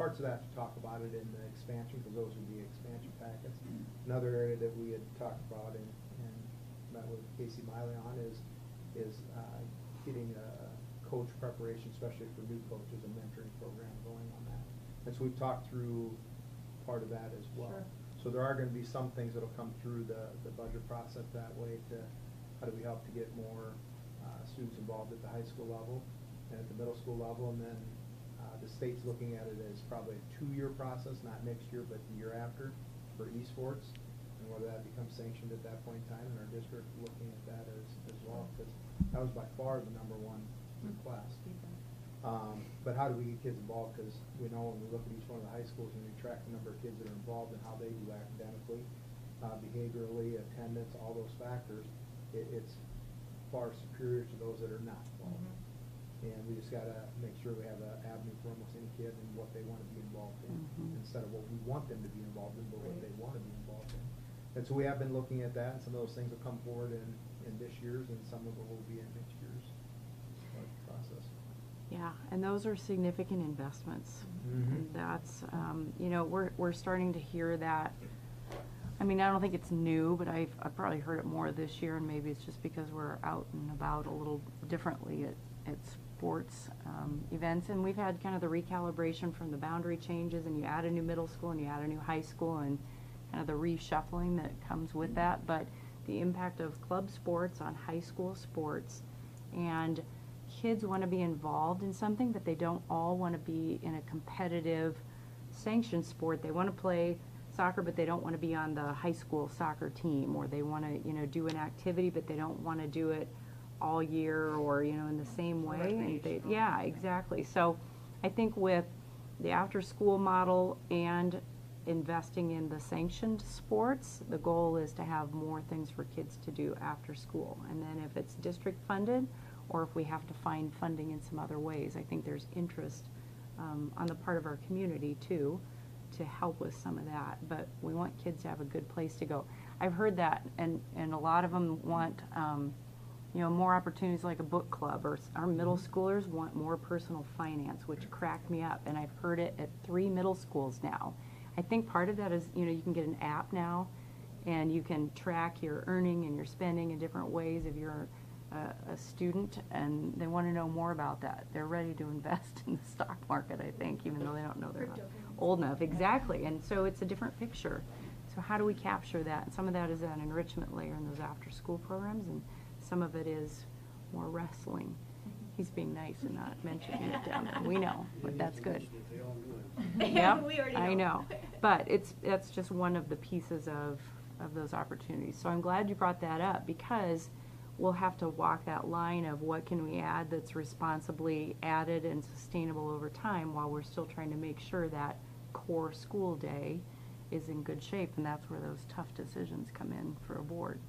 parts of that to talk about it in the expansion, because those would be expansion packets. Another area that we had talked about and, and met with Casey Miley on is, is uh, getting a coach preparation, especially for new coaches, and mentoring program going on that. And so we've talked through part of that as well. Sure. So there are going to be some things that will come through the, the budget process that way to how do we help to get more uh, students involved at the high school level and at the middle school level. And then uh, the state's looking at it as probably a two-year process, not next year, but the year after for esports. And whether that becomes sanctioned at that point in time in our district, looking at that as, as well, because that was by far the number one request. Um, but how do we get kids involved? Because we know when we look at each one of the high schools and we track the number of kids that are involved and how they do academically, uh, behaviorally, attendance, all those factors, it, it's far superior to those that are not involved. Mm-hmm. And we just got to make sure we have an avenue for almost any kid and what they want to be involved in mm-hmm. instead of what we want them to be involved in, but right. what they want to be involved in. And so we have been looking at that, and some of those things will come forward in, in this year's, and some of them will be in next year's. Yeah, and those are significant investments. Mm-hmm. That's, um, you know, we're, we're starting to hear that. I mean, I don't think it's new, but I've, I've probably heard it more this year, and maybe it's just because we're out and about a little differently at, at sports um, events. And we've had kind of the recalibration from the boundary changes, and you add a new middle school and you add a new high school and kind of the reshuffling that comes with that. But the impact of club sports on high school sports, and kids want to be involved in something, but they don't all want to be in a competitive sanctioned sport. They want to play soccer, but they don't want to be on the high school soccer team, or they want to, you know, do an activity, but they don't want to do it all year, or, you know, in the same way. And they, yeah, exactly. So I think with the after school model and investing in the sanctioned sports, the goal is to have more things for kids to do after school. And then if it's district funded, or if we have to find funding in some other ways, I think there's interest um, on the part of our community too to help with some of that. But we want kids to have a good place to go. I've heard that, and, and a lot of them want um, you know, more opportunities like a book club, or our middle schoolers want more personal finance, which cracked me up, and I've heard it at three middle schools now. I think part of that is, you know, you can get an app now, and you can track your earning and your spending in different ways if you're a student, and they want to know more about that. They're ready to invest in the stock market, I think, even though they don't know they're not old enough. Exactly. And so it's a different picture. So how do we capture that? And some of that is that enrichment layer in those after-school programs, and some of it is more wrestling. He's being nice and not mentioning it down there. We know, but that's good. Yeah, I know. But it's that's just one of the pieces of, of those opportunities. So I'm glad you brought that up, because we'll have to walk that line of what can we add that's responsibly added and sustainable over time, while we're still trying to make sure that core school day is in good shape. And that's where those tough decisions come in for a board.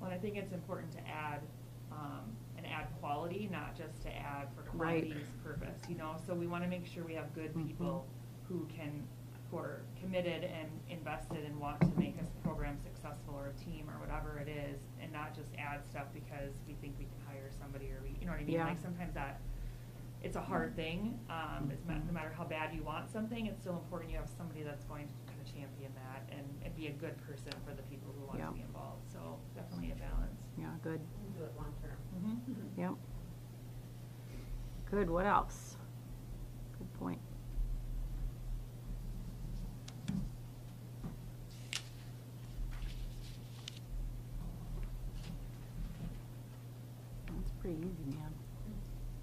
Well, I think it's important to add um, and add quality, not just to add for quantity's right. purpose. You know, so we want to make sure we have good people mm-hmm. who can who are committed and invested and want to make this program successful, or a team or whatever it is, and not just add stuff because we think we can hire somebody, or we, you know what I mean? Yeah. Like sometimes that, it's a hard thing. Um, it's not, no matter how bad you want something, it's still important you have somebody that's going to kind of champion that and, and be a good person for the people who want yeah. to be involved. So definitely a balance. Yeah, good. You can do it long term. Mm-hmm. Mm-hmm. Yep. Good. What else? Good point. That's pretty easy, man.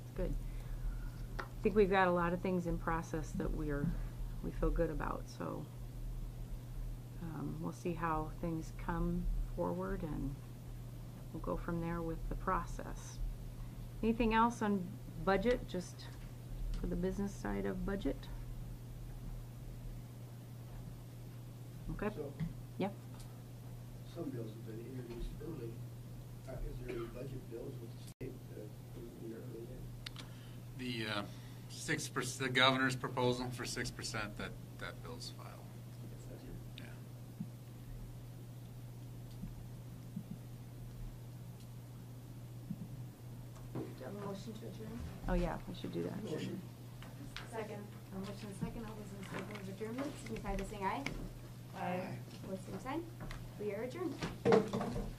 It's good. I think we've got a lot of things in process that we're we feel good about. So um, we'll see how things come forward, and we'll go from there with the process. Anything else on budget? Just for the business side of budget. Okay. So yep. Some bills have been introduced early. Uh, is there any budget bills with the state that we are early in? The uh, six percent, the governor's proposal for six percent. That that bill's filed. Yeah. Do you have a motion to adjourn? Oh yeah, we should do that. Motion. Second. A motion and second. All those in favor of adjournment, signify by saying aye. Aye. Aye. With the same sign, we are adjourned.